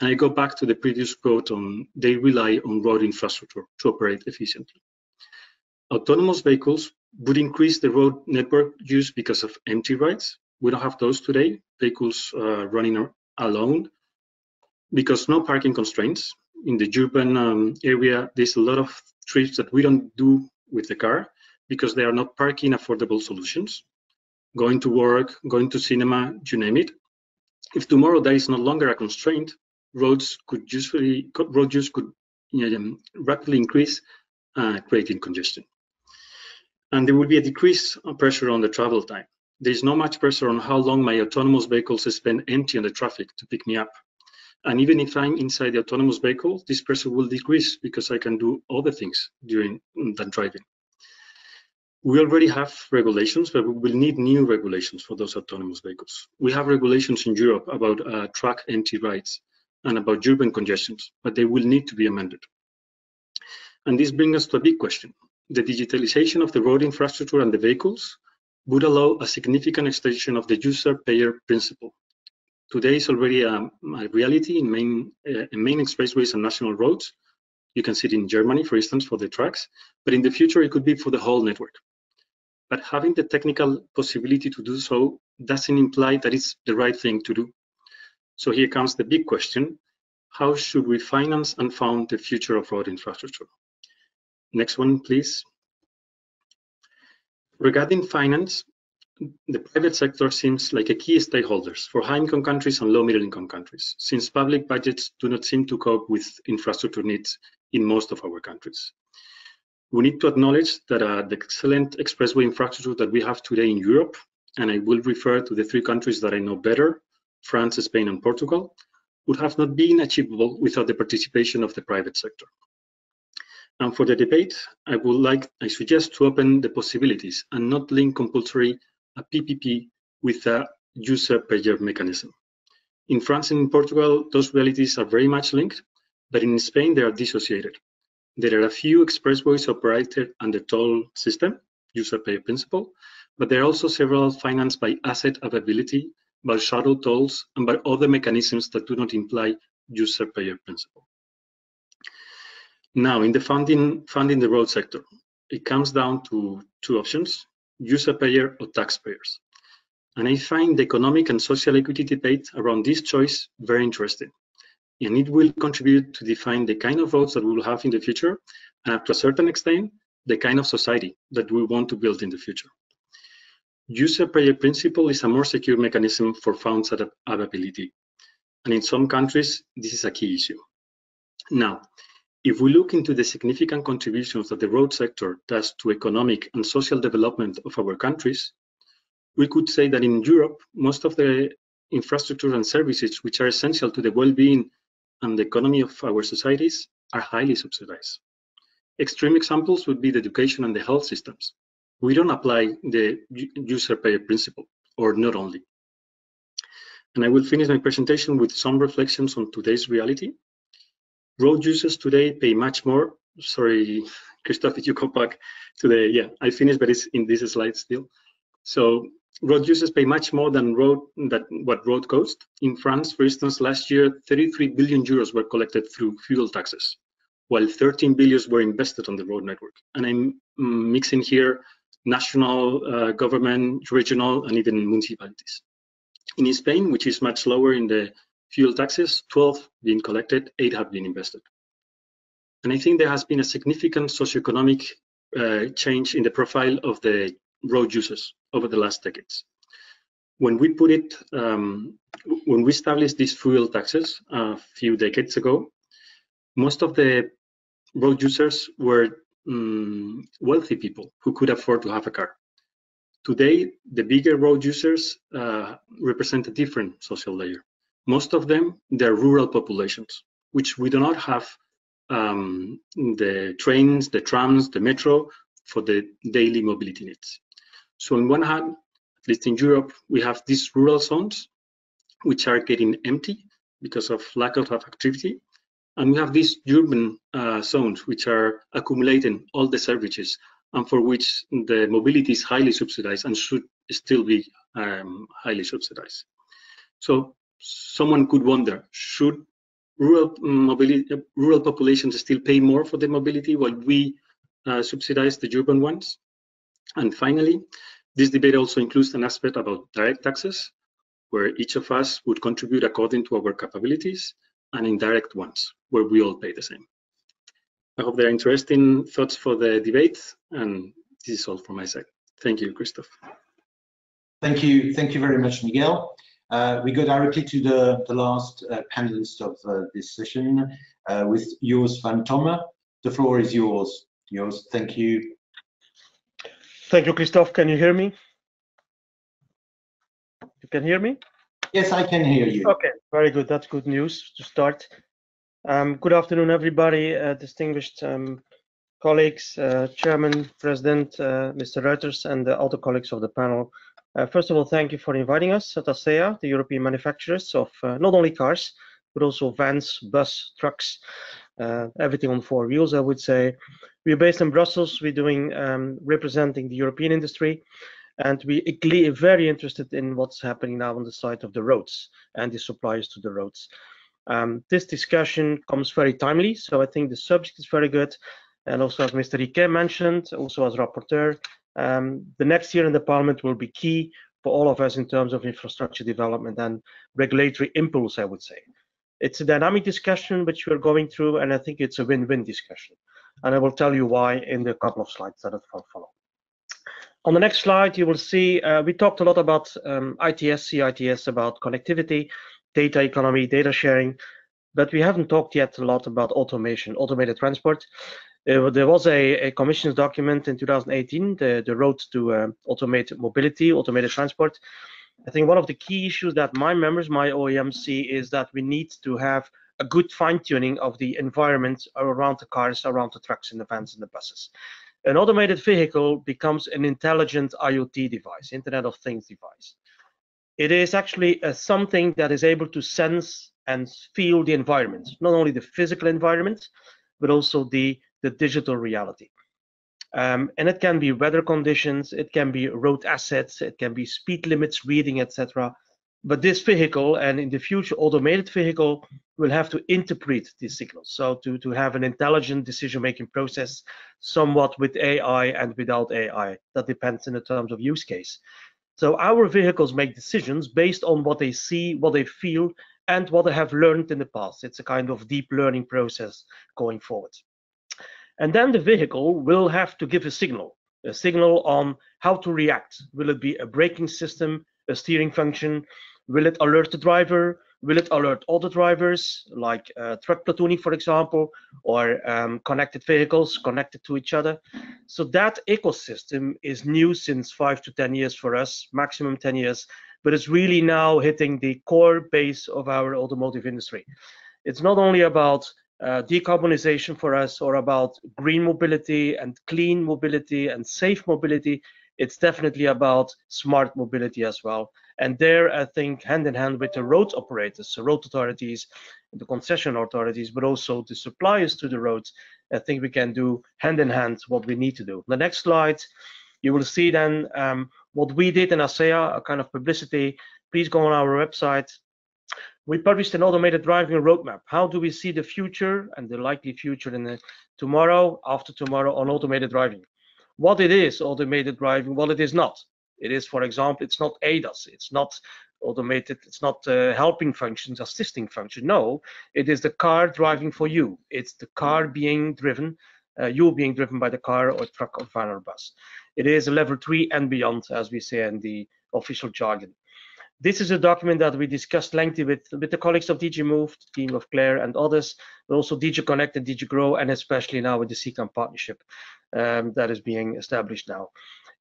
And I go back to the previous quote on they rely on road infrastructure to operate efficiently. Autonomous vehicles would increase the road network use because of empty rides. We don't have those today, vehicles uh, running alone, because no parking constraints. In the urban um, area, there's a lot of trips that we don't do with the car because they are not parking affordable solutions. Going to work, going to cinema, you name it. If tomorrow there is no longer a constraint, roads could usually, road use could um, rapidly increase, uh, creating congestion. And there will be a decrease of pressure on the travel time. There's not much pressure on how long my autonomous vehicles spend empty on the traffic to pick me up. And even if I'm inside the autonomous vehicle, this pressure will decrease because I can do other things during than driving. We already have regulations, but we will need new regulations for those autonomous vehicles. We have regulations in Europe about uh, truck empty rides and about urban congestions, but they will need to be amended. And this brings us to a big question. The digitalization of the road infrastructure and the vehicles would allow a significant extension of the user-payer principle. Today is already a, a reality in main, uh, in main expressways and national roads. You can see it in Germany, for instance, for the tracks, but in the future it could be for the whole network. But having the technical possibility to do so doesn't imply that it's the right thing to do. So here comes the big question, how should we finance and fund the future of road infrastructure? Next one, please. Regarding finance, the private sector seems like a key stakeholder for high-income countries and low-middle-income countries, since public budgets do not seem to cope with infrastructure needs in most of our countries. We need to acknowledge that uh, the excellent expressway infrastructure that we have today in Europe and I will refer to the three countries that I know better, France, Spain, and Portugal, would have not been achievable without the participation of the private sector. And for the debate, I would like, I suggest to open the possibilities and not link compulsory a P P P with a user-payer mechanism. In France and in Portugal, those realities are very much linked, but in Spain, they are dissociated. There are a few expressways operated under toll system, user-pay principle, but there are also several financed by asset availability, by shuttle tolls, and by other mechanisms that do not imply user-payer principle. Now, in the funding, funding the road sector, it comes down to two options, user-payer or taxpayers. And I find the economic and social equity debate around this choice very interesting. And it will contribute to define the kind of roads that we will have in the future, and up to a certain extent, the kind of society that we want to build in the future. User-payer principle is a more secure mechanism for funds availability. And in some countries, this is a key issue. Now, if we look into the significant contributions that the road sector does to economic and social development of our countries, we could say that in Europe, most of the infrastructure and services which are essential to the well-being and the economy of our societies are highly subsidized. Extreme examples would be the education and the health systems. We don't apply the user-payer principle, or not only. And I will finish my presentation with some reflections on today's reality. Road users today pay much more. Sorry, Christophe, if you go back to the, yeah, I finished, but it's in this slide still. So road users pay much more than road that what road cost. In France, for instance, last year, thirty-three billion euros were collected through fuel taxes, while thirteen billion were invested on the road network. And I'm mixing here national uh, government, regional, and even municipalities. In Spain, which is much lower in the fuel taxes, twelve being collected, eight have been invested. And I think there has been a significant socioeconomic uh, change in the profile of the road users over the last decades. When we put it, um, when we established these fuel taxes a few decades ago, most of the road users were um, wealthy people who could afford to have a car. Today, the bigger road users uh, represent a different social layer. Most of them, they're rural populations, which we do not have um, the trains, the trams, the metro for the daily mobility needs. So on one hand, at least in Europe, we have these rural zones, which are getting empty because of lack of activity. And we have these urban uh, zones, which are accumulating all the services and for which the mobility is highly subsidized and should still be um, highly subsidized. So someone could wonder, should rural mobility, rural populations still pay more for the mobility while we uh, subsidize the urban ones? And finally, this debate also includes an aspect about direct taxes, where each of us would contribute according to our capabilities, and indirect ones, where we all pay the same. I hope there are interesting thoughts for the debate, and this is all from my side. Thank you, Christophe. Thank you. Thank you very much, Miguel. Uh, we go directly to the, the last uh, panelist of uh, this session uh, with Joost Vantomme. The floor is yours. Joost, thank you. Thank you, Christophe. Can you hear me? You can hear me? Yes, I can hear you. Okay, very good. That's good news to start. Um, good afternoon, everybody, uh, distinguished um, colleagues, uh, Chairman, President, uh, Mister Ruijters, and the other colleagues of the panel. Uh, first of all, thank you for inviting us at ACEA, the European manufacturers of uh, not only cars, but also vans, bus, trucks, uh, everything on four wheels, I would say. We're based in Brussels. We're doing um, representing the European industry, and we are very interested in what's happening now on the side of the roads and the suppliers to the roads. Um, this discussion comes very timely, so I think the subject is very good. And also, as Mister Riquet mentioned, also as rapporteur, um, the next year in the Parliament will be key for all of us in terms of infrastructure development and regulatory impulse, I would say. It's a dynamic discussion which we're going through, and I think it's a win-win discussion. And I will tell you why in the couple of slides that will follow. On the next slide, you will see uh, we talked a lot about um, I T S, C I T S, about connectivity, data economy, data sharing, but we haven't talked yet a lot about automation, automated transport. There, there was a, a Commission's document in two thousand eighteen, the, the Road to uh, Automated Mobility, Automated Transport. I think one of the key issues that my members, my O E M, see is that we need to have a good fine-tuning of the environment around the cars, around the trucks and the vans and the buses. An automated vehicle becomes an intelligent IoT device, Internet of Things device. It is actually uh, something that is able to sense and feel the environment, not only the physical environment, but also the, the digital reality. Um, and it can be weather conditions, it can be road assets, it can be speed limits, reading, et cetera. But this vehicle, and in the future automated vehicle, will have to interpret these signals. So to, to have an intelligent decision-making process, somewhat with A I and without A I. That depends in the terms of use case. So our vehicles make decisions based on what they see, what they feel, and what they have learned in the past. It's a kind of deep learning process going forward. And then the vehicle will have to give a signal, a signal on how to react. Will it be a braking system, a steering function? Will it alert the driver? Will it alert all the drivers, like uh, truck platooning, for example, or um, connected vehicles connected to each other? So that ecosystem is new since five to ten years for us, maximum ten years, but it's really now hitting the core base of our automotive industry. It's not only about uh, decarbonization for us or about green mobility and clean mobility and safe mobility. It's definitely about smart mobility as well. And there, I think, hand in hand with the road operators, the road authorities, the concession authorities, but also the suppliers to the roads, I think we can do hand in hand what we need to do. The next slide, you will see then um, what we did in ACEA, a kind of publicity. Please go on our website. We published an automated driving roadmap. How do we see the future and the likely future in the tomorrow, after tomorrow, on automated driving? What it is, automated driving, what it is not. It is, for example, it's not A D A S, it's not automated, it's not uh, helping functions, assisting function. No, it is the car driving for you. It's the car being driven, uh, you being driven by the car or truck or van or bus. It is a level three and beyond, as we say in the official jargon. This is a document that we discussed lengthy with, with the colleagues of D G Move, the team of Claire and others, but also D G Connect and D G Grow, and especially now with the CICA partnership um, that is being established now.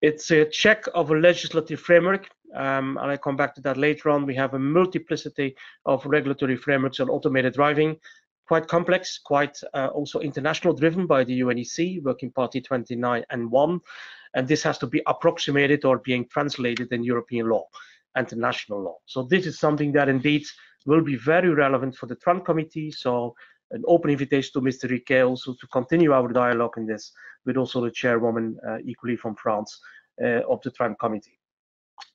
It's a check of a legislative framework, um, and I come back to that later on. We have a multiplicity of regulatory frameworks on automated driving, quite complex, quite uh, also international driven by the U N E C, Working Party twenty-nine and one, and this has to be approximated or being translated in European law. International law. So this is something that indeed will be very relevant for the TRAN Committee. So an open invitation to Mister Riquet also to continue our dialogue in this, but also the chairwoman uh, equally from France uh, of the TRAN Committee.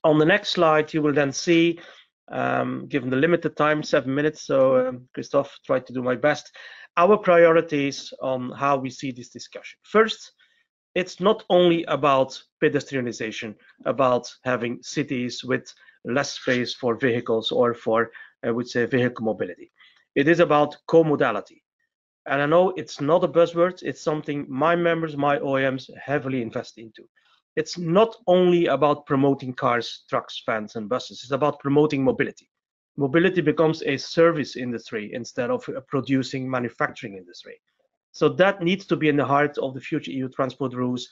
On the next slide, you will then see, um, given the limited time, seven minutes, so um, Christophe tried to do my best, our priorities on how we see this discussion. First, it's not only about pedestrianization, about having cities with less space for vehicles or for, I would say, vehicle mobility. It is about co-modality. And I know it's not a buzzword, it's something my members, my O E Ms heavily invest into. It's not only about promoting cars, trucks, vans, and buses. It's about promoting mobility. Mobility becomes a service industry instead of a producing manufacturing industry. So that needs to be in the heart of the future E U transport rules.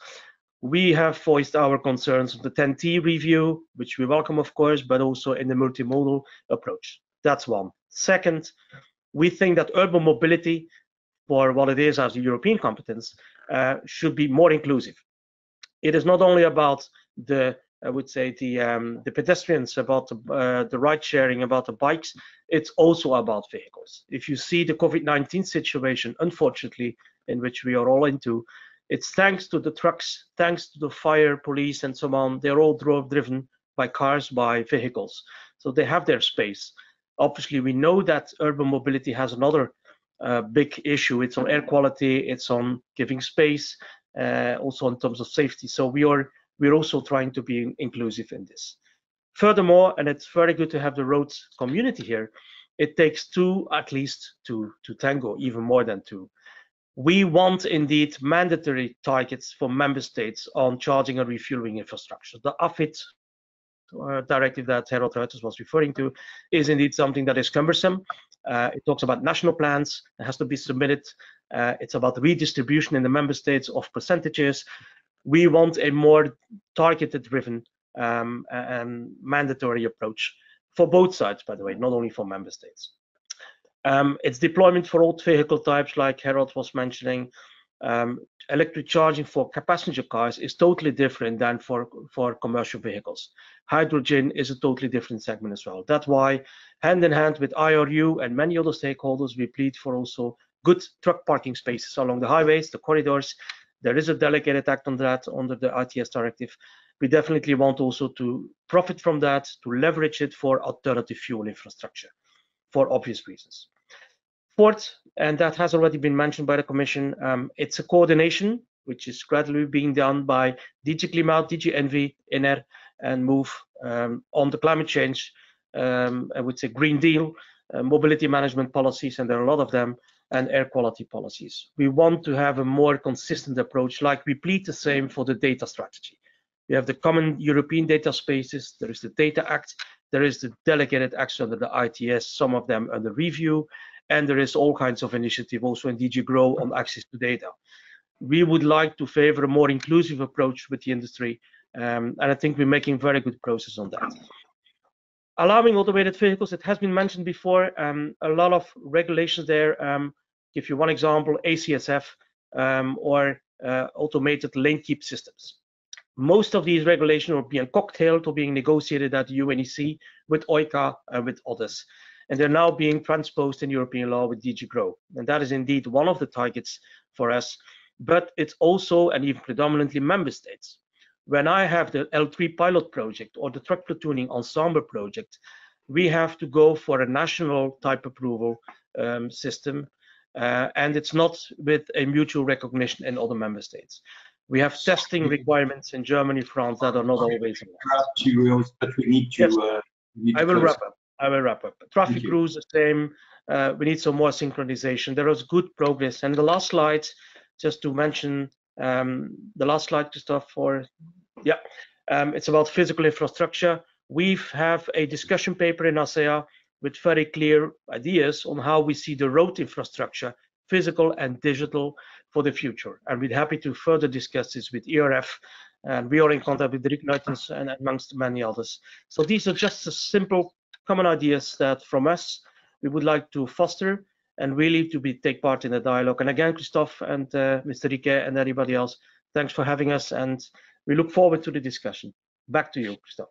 We have voiced our concerns of the ten T review, which we welcome, of course, but also in the multimodal approach. That's one. Second, we think that urban mobility, for what it is as a European competence, uh, should be more inclusive. It is not only about the, I would say, the, um, the pedestrians, about the, uh, the ride sharing, about the bikes. It's also about vehicles. If you see the COVID nineteen situation, unfortunately, in which we are all into, it's thanks to the trucks, thanks to the fire, police, and so on. They're all drove, driven by cars, by vehicles. So they have their space. Obviously, we know that urban mobility has another uh, big issue. It's on air quality, it's on giving space, uh, also in terms of safety. So we are We're also trying to be inclusive in this. Furthermore, and it's very good to have the roads community here, it takes two, at least two, to tango, even more than two. We want indeed mandatory targets for member states on charging and refueling infrastructure. The A F I T uh, directive that Herald Ruijters was referring to is indeed something that is cumbersome. Uh, it talks about national plans, it has to be submitted, Uh, it's about redistribution in the member states of percentages. We want a more targeted-driven um, and mandatory approach for both sides, by the way, not only for member states. Um, it's deployment for old vehicle types, like Harold was mentioning. Um, electric charging for passenger cars is totally different than for, for commercial vehicles. Hydrogen is a totally different segment as well. That's why, hand in hand with I R U and many other stakeholders, we plead for also good truck parking spaces along the highways, the corridors. There is a delegated act on that under the I T S directive. We definitely want also to profit from that, to leverage it for alternative fuel infrastructure, for obvious reasons. Fourth, and that has already been mentioned by the Commission, um, it's a coordination which is gradually being done by D G Klimaat, D G Envy, N R, and Move um, on the climate change, um, I would say Green Deal, uh, mobility management policies, and there are a lot of them, and air quality policies. We want to have a more consistent approach, like we plead the same for the data strategy. We have the common European data spaces, there is the Data Act, there is the delegated acts under the I T S, some of them under review, and there is all kinds of initiative also in D G Grow on access to data. We would like to favor a more inclusive approach with the industry, um, and I think we're making very good progress on that. Allowing automated vehicles, it has been mentioned before, um, a lot of regulations there. Um, give you one example, A C S F um, or uh, automated lane keep systems. Most of these regulations are being cocktailed or being negotiated at the U N E C with O I C A and with others. And they're now being transposed in European law with D G Grow. And that is indeed one of the targets for us, but it's also, and even predominantly, member states. When I have the L three pilot project or the truck platooning ensemble project, we have to go for a national type approval um, system, uh, and it's not with a mutual recognition in other member states. We have testing requirements in Germany, France, that are not always. But we need to. Yes. Uh, we need to I will close. wrap up. I will wrap up. Traffic rules the same. Uh, we need some more synchronization. There is good progress. And the last slide, just to mention, um, the last slide, Christophe, for yeah, um, it's about physical infrastructure. We have a discussion paper in ACEA with very clear ideas on how we see the road infrastructure, physical and digital, for the future. And we're happy to further discuss this with E R F. And we are in contact with the Ruijters and amongst many others. So these are just a simple common ideas that from us we would like to foster and really to be take part in the dialogue. And again, Christophe and uh, Mister Riquet and everybody else, thanks for having us, and we look forward to the discussion. Back to you, Christophe.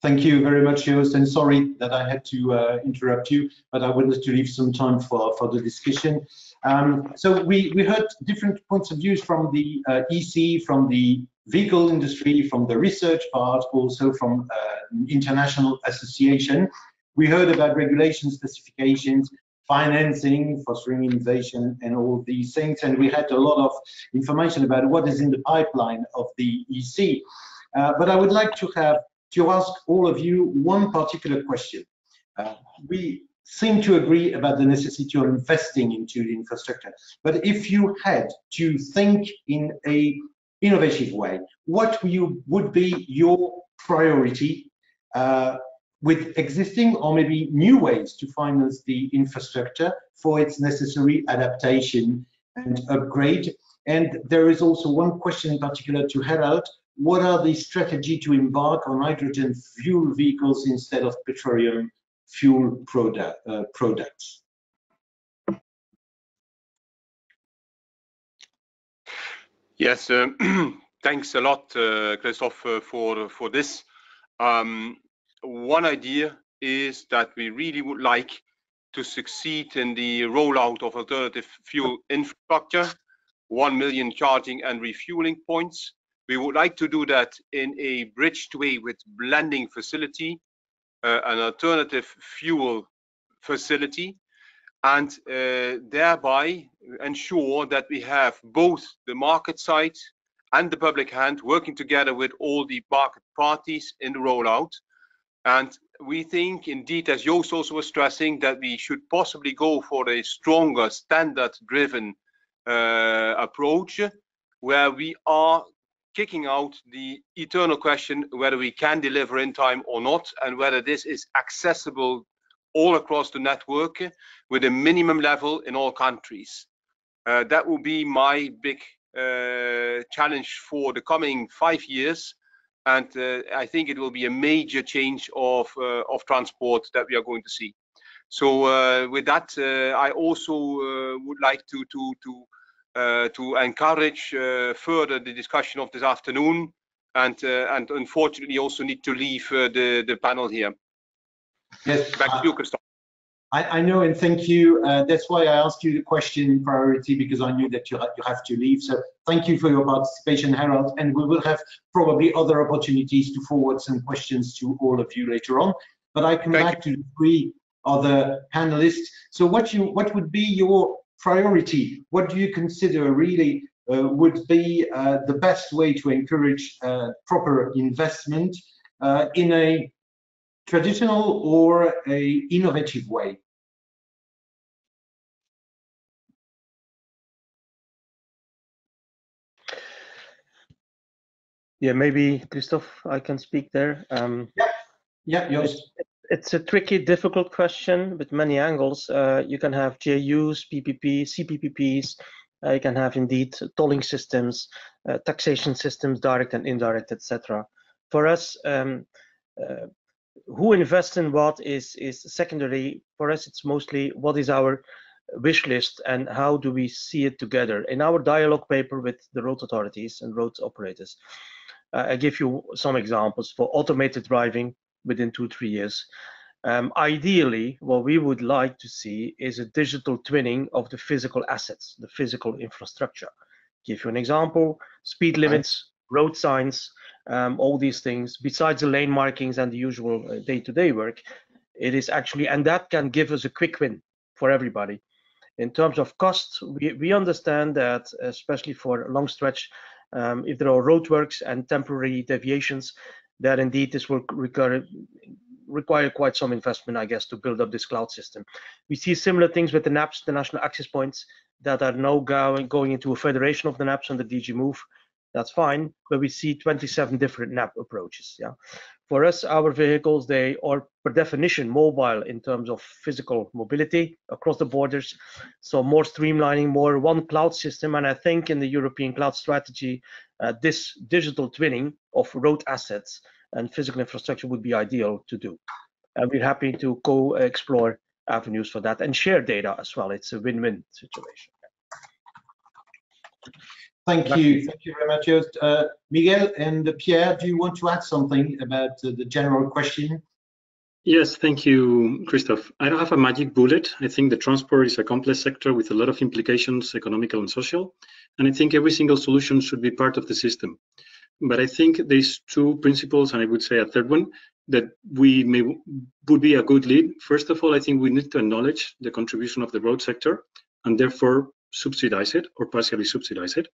Thank you very much, Joost, and sorry that I had to uh, interrupt you, but I wanted to leave some time for, for the discussion. Um, so we, we heard different points of views from the uh, E C, from the vehicle industry, from the research part, also from an uh, international association. We heard about regulation specifications, financing, fostering innovation, and all these things, and we had a lot of information about what is in the pipeline of the E C. Uh, but I would like to have to ask all of you one particular question. Uh, we seem to agree about the necessity of investing into the infrastructure, but if you had to think in a innovative way, what you, would be your priority uh, with existing or maybe new ways to finance the infrastructure for its necessary adaptation and upgrade? And there is also one question in particular to Herald. What are the strategy to embark on hydrogen fuel vehicles instead of petroleum fuel product, uh, products? Yes, uh, thanks a lot, uh, Christophe, uh, for for this. Um, one idea is that we really would like to succeed in the rollout of alternative fuel infrastructure, one million charging and refueling points. We would like to do that in a bridged way with blending facility, uh, an alternative fuel facility, and uh, thereby ensure that we have both the market side and the public hand working together with all the market parties in the rollout. And we think, indeed, as Joost also was stressing, that we should possibly go for a stronger standard-driven uh, approach, where we are kicking out the eternal question whether we can deliver in time or not, and whether this is accessible all across the network with a minimum level in all countries. Uh, that will be my big uh, challenge for the coming five years. And uh, I think it will be a major change of, uh, of transport that we are going to see. So uh, with that, uh, I also uh, would like to, to, to, uh, to encourage uh, further the discussion of this afternoon. And, uh, and unfortunately, also need to leave uh, the, the panel here. Yes. Back to you, Christophe. I, I know, and thank you. Uh, that's why I asked you the question in priority, because I knew that you, you have to leave. So thank you for your participation, Harold. And we will have probably other opportunities to forward some questions to all of you later on. But I come back to the three other panelists. So what you what would be your priority? What do you consider really uh, would be uh, the best way to encourage uh, proper investment uh, in a traditional or a innovative way? Yeah, maybe Christophe, I can speak there. Um, yeah, yeah, yours. It's, it's a tricky, difficult question with many angles. Uh, you can have J Us, P P P, C P P Ps. Uh, you can have indeed tolling systems, uh, taxation systems, direct and indirect, et cetera. For us, um, uh, who invests in what is is secondary. For us, it's mostly what is our wish list and how do we see it together. In our dialogue paper with the road authorities and road operators, uh, I give you some examples for automated driving within two, three years. Um, ideally, what we would like to see is a digital twinning of the physical assets, the physical infrastructure. Give you an example, speed limits, road signs, Um, all these things, besides the lane markings and the usual day-to-day work, it is actually, and that can give us a quick win for everybody. In terms of costs, we, we understand that, especially for a long stretch, um, if there are roadworks and temporary deviations, that indeed this will require, require quite some investment, I guess, to build up this cloud system. We see similar things with the N A Ps, the National Access Points, that are now going, going into a federation of the N A Ps under D G Move. That's fine, but we see twenty-seven different N A P approaches. Yeah, for us, our vehicles, they are per definition mobile in terms of physical mobility across the borders. So more streamlining, more one cloud system. And I think in the European cloud strategy, uh, this digital twinning of road assets and physical infrastructure would be ideal to do. And we're happy to co-explore avenues for that and share data as well. It's a win-win situation. Thank you. Thank you very much, Joost. Uh, Miguel and Pierre, do you want to add something about uh, the general question? Yes, thank you, Christophe. I don't have a magic bullet. I think the transport is a complex sector with a lot of implications, economical and social. And I think every single solution should be part of the system. But I think these two principles, and I would say a third one, that we may would be a good lead. First of all, I think we need to acknowledge the contribution of the road sector and therefore subsidize it or partially subsidize it.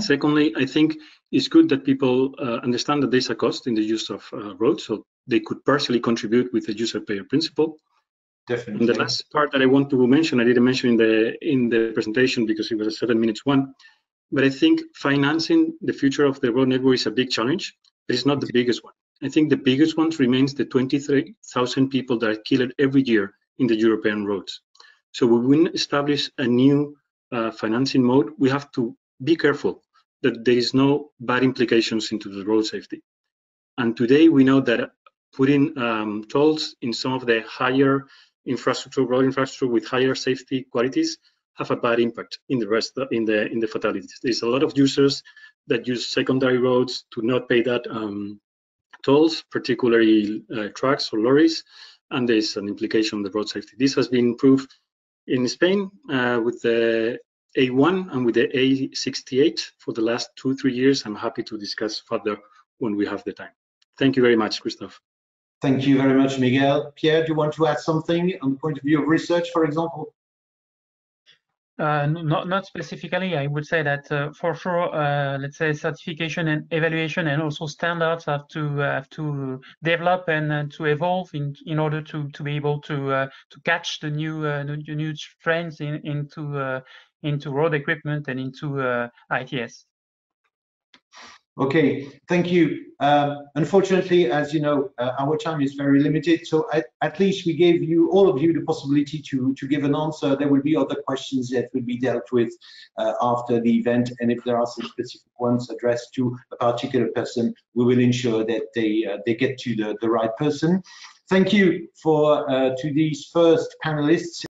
Secondly, I think it's good that people uh, understand that there's a cost in the use of uh, roads, so they could partially contribute with the user-payer principle. Definitely. And the last part that I want to mention, I didn't mention in the in the presentation because it was a seven minutes one, but I think financing the future of the road network is a big challenge, but it's not the biggest one. I think the biggest one remains the twenty-three thousand people that are killed every year in the European roads. So we will establish a new uh, financing mode. We have to be careful that there is no bad implications into the road safety. And today we know that putting um, tolls in some of the higher infrastructure, road infrastructure with higher safety qualities have a bad impact in the rest, in the in the fatalities. There's a lot of users that use secondary roads to not pay that um, tolls, particularly uh, trucks or lorries, and there's an implication on the road safety. This has been proved in Spain uh, with the A one and with the A sixty-eight for the last two, three years. I'm happy to discuss further when we have the time. Thank you very much, Christophe. Thank you very much, Miguel. Pierre, do you want to add something on the point of view of research, for example? Uh, not, not specifically. I would say that uh, for sure, uh, let's say certification and evaluation and also standards have to uh, have to develop and uh, to evolve in in order to to be able to uh, to catch the new uh, the new trends in into. Uh, into road equipment and into uh, I T S. Okay, thank you. Uh, unfortunately, as you know, uh, our time is very limited, so at, at least we gave you, all of you, the possibility to, to give an answer. There will be other questions that will be dealt with uh, after the event, and if there are some specific ones addressed to a particular person, we will ensure that they, uh, they get to the, the right person. Thank you for, uh, to these first panelists.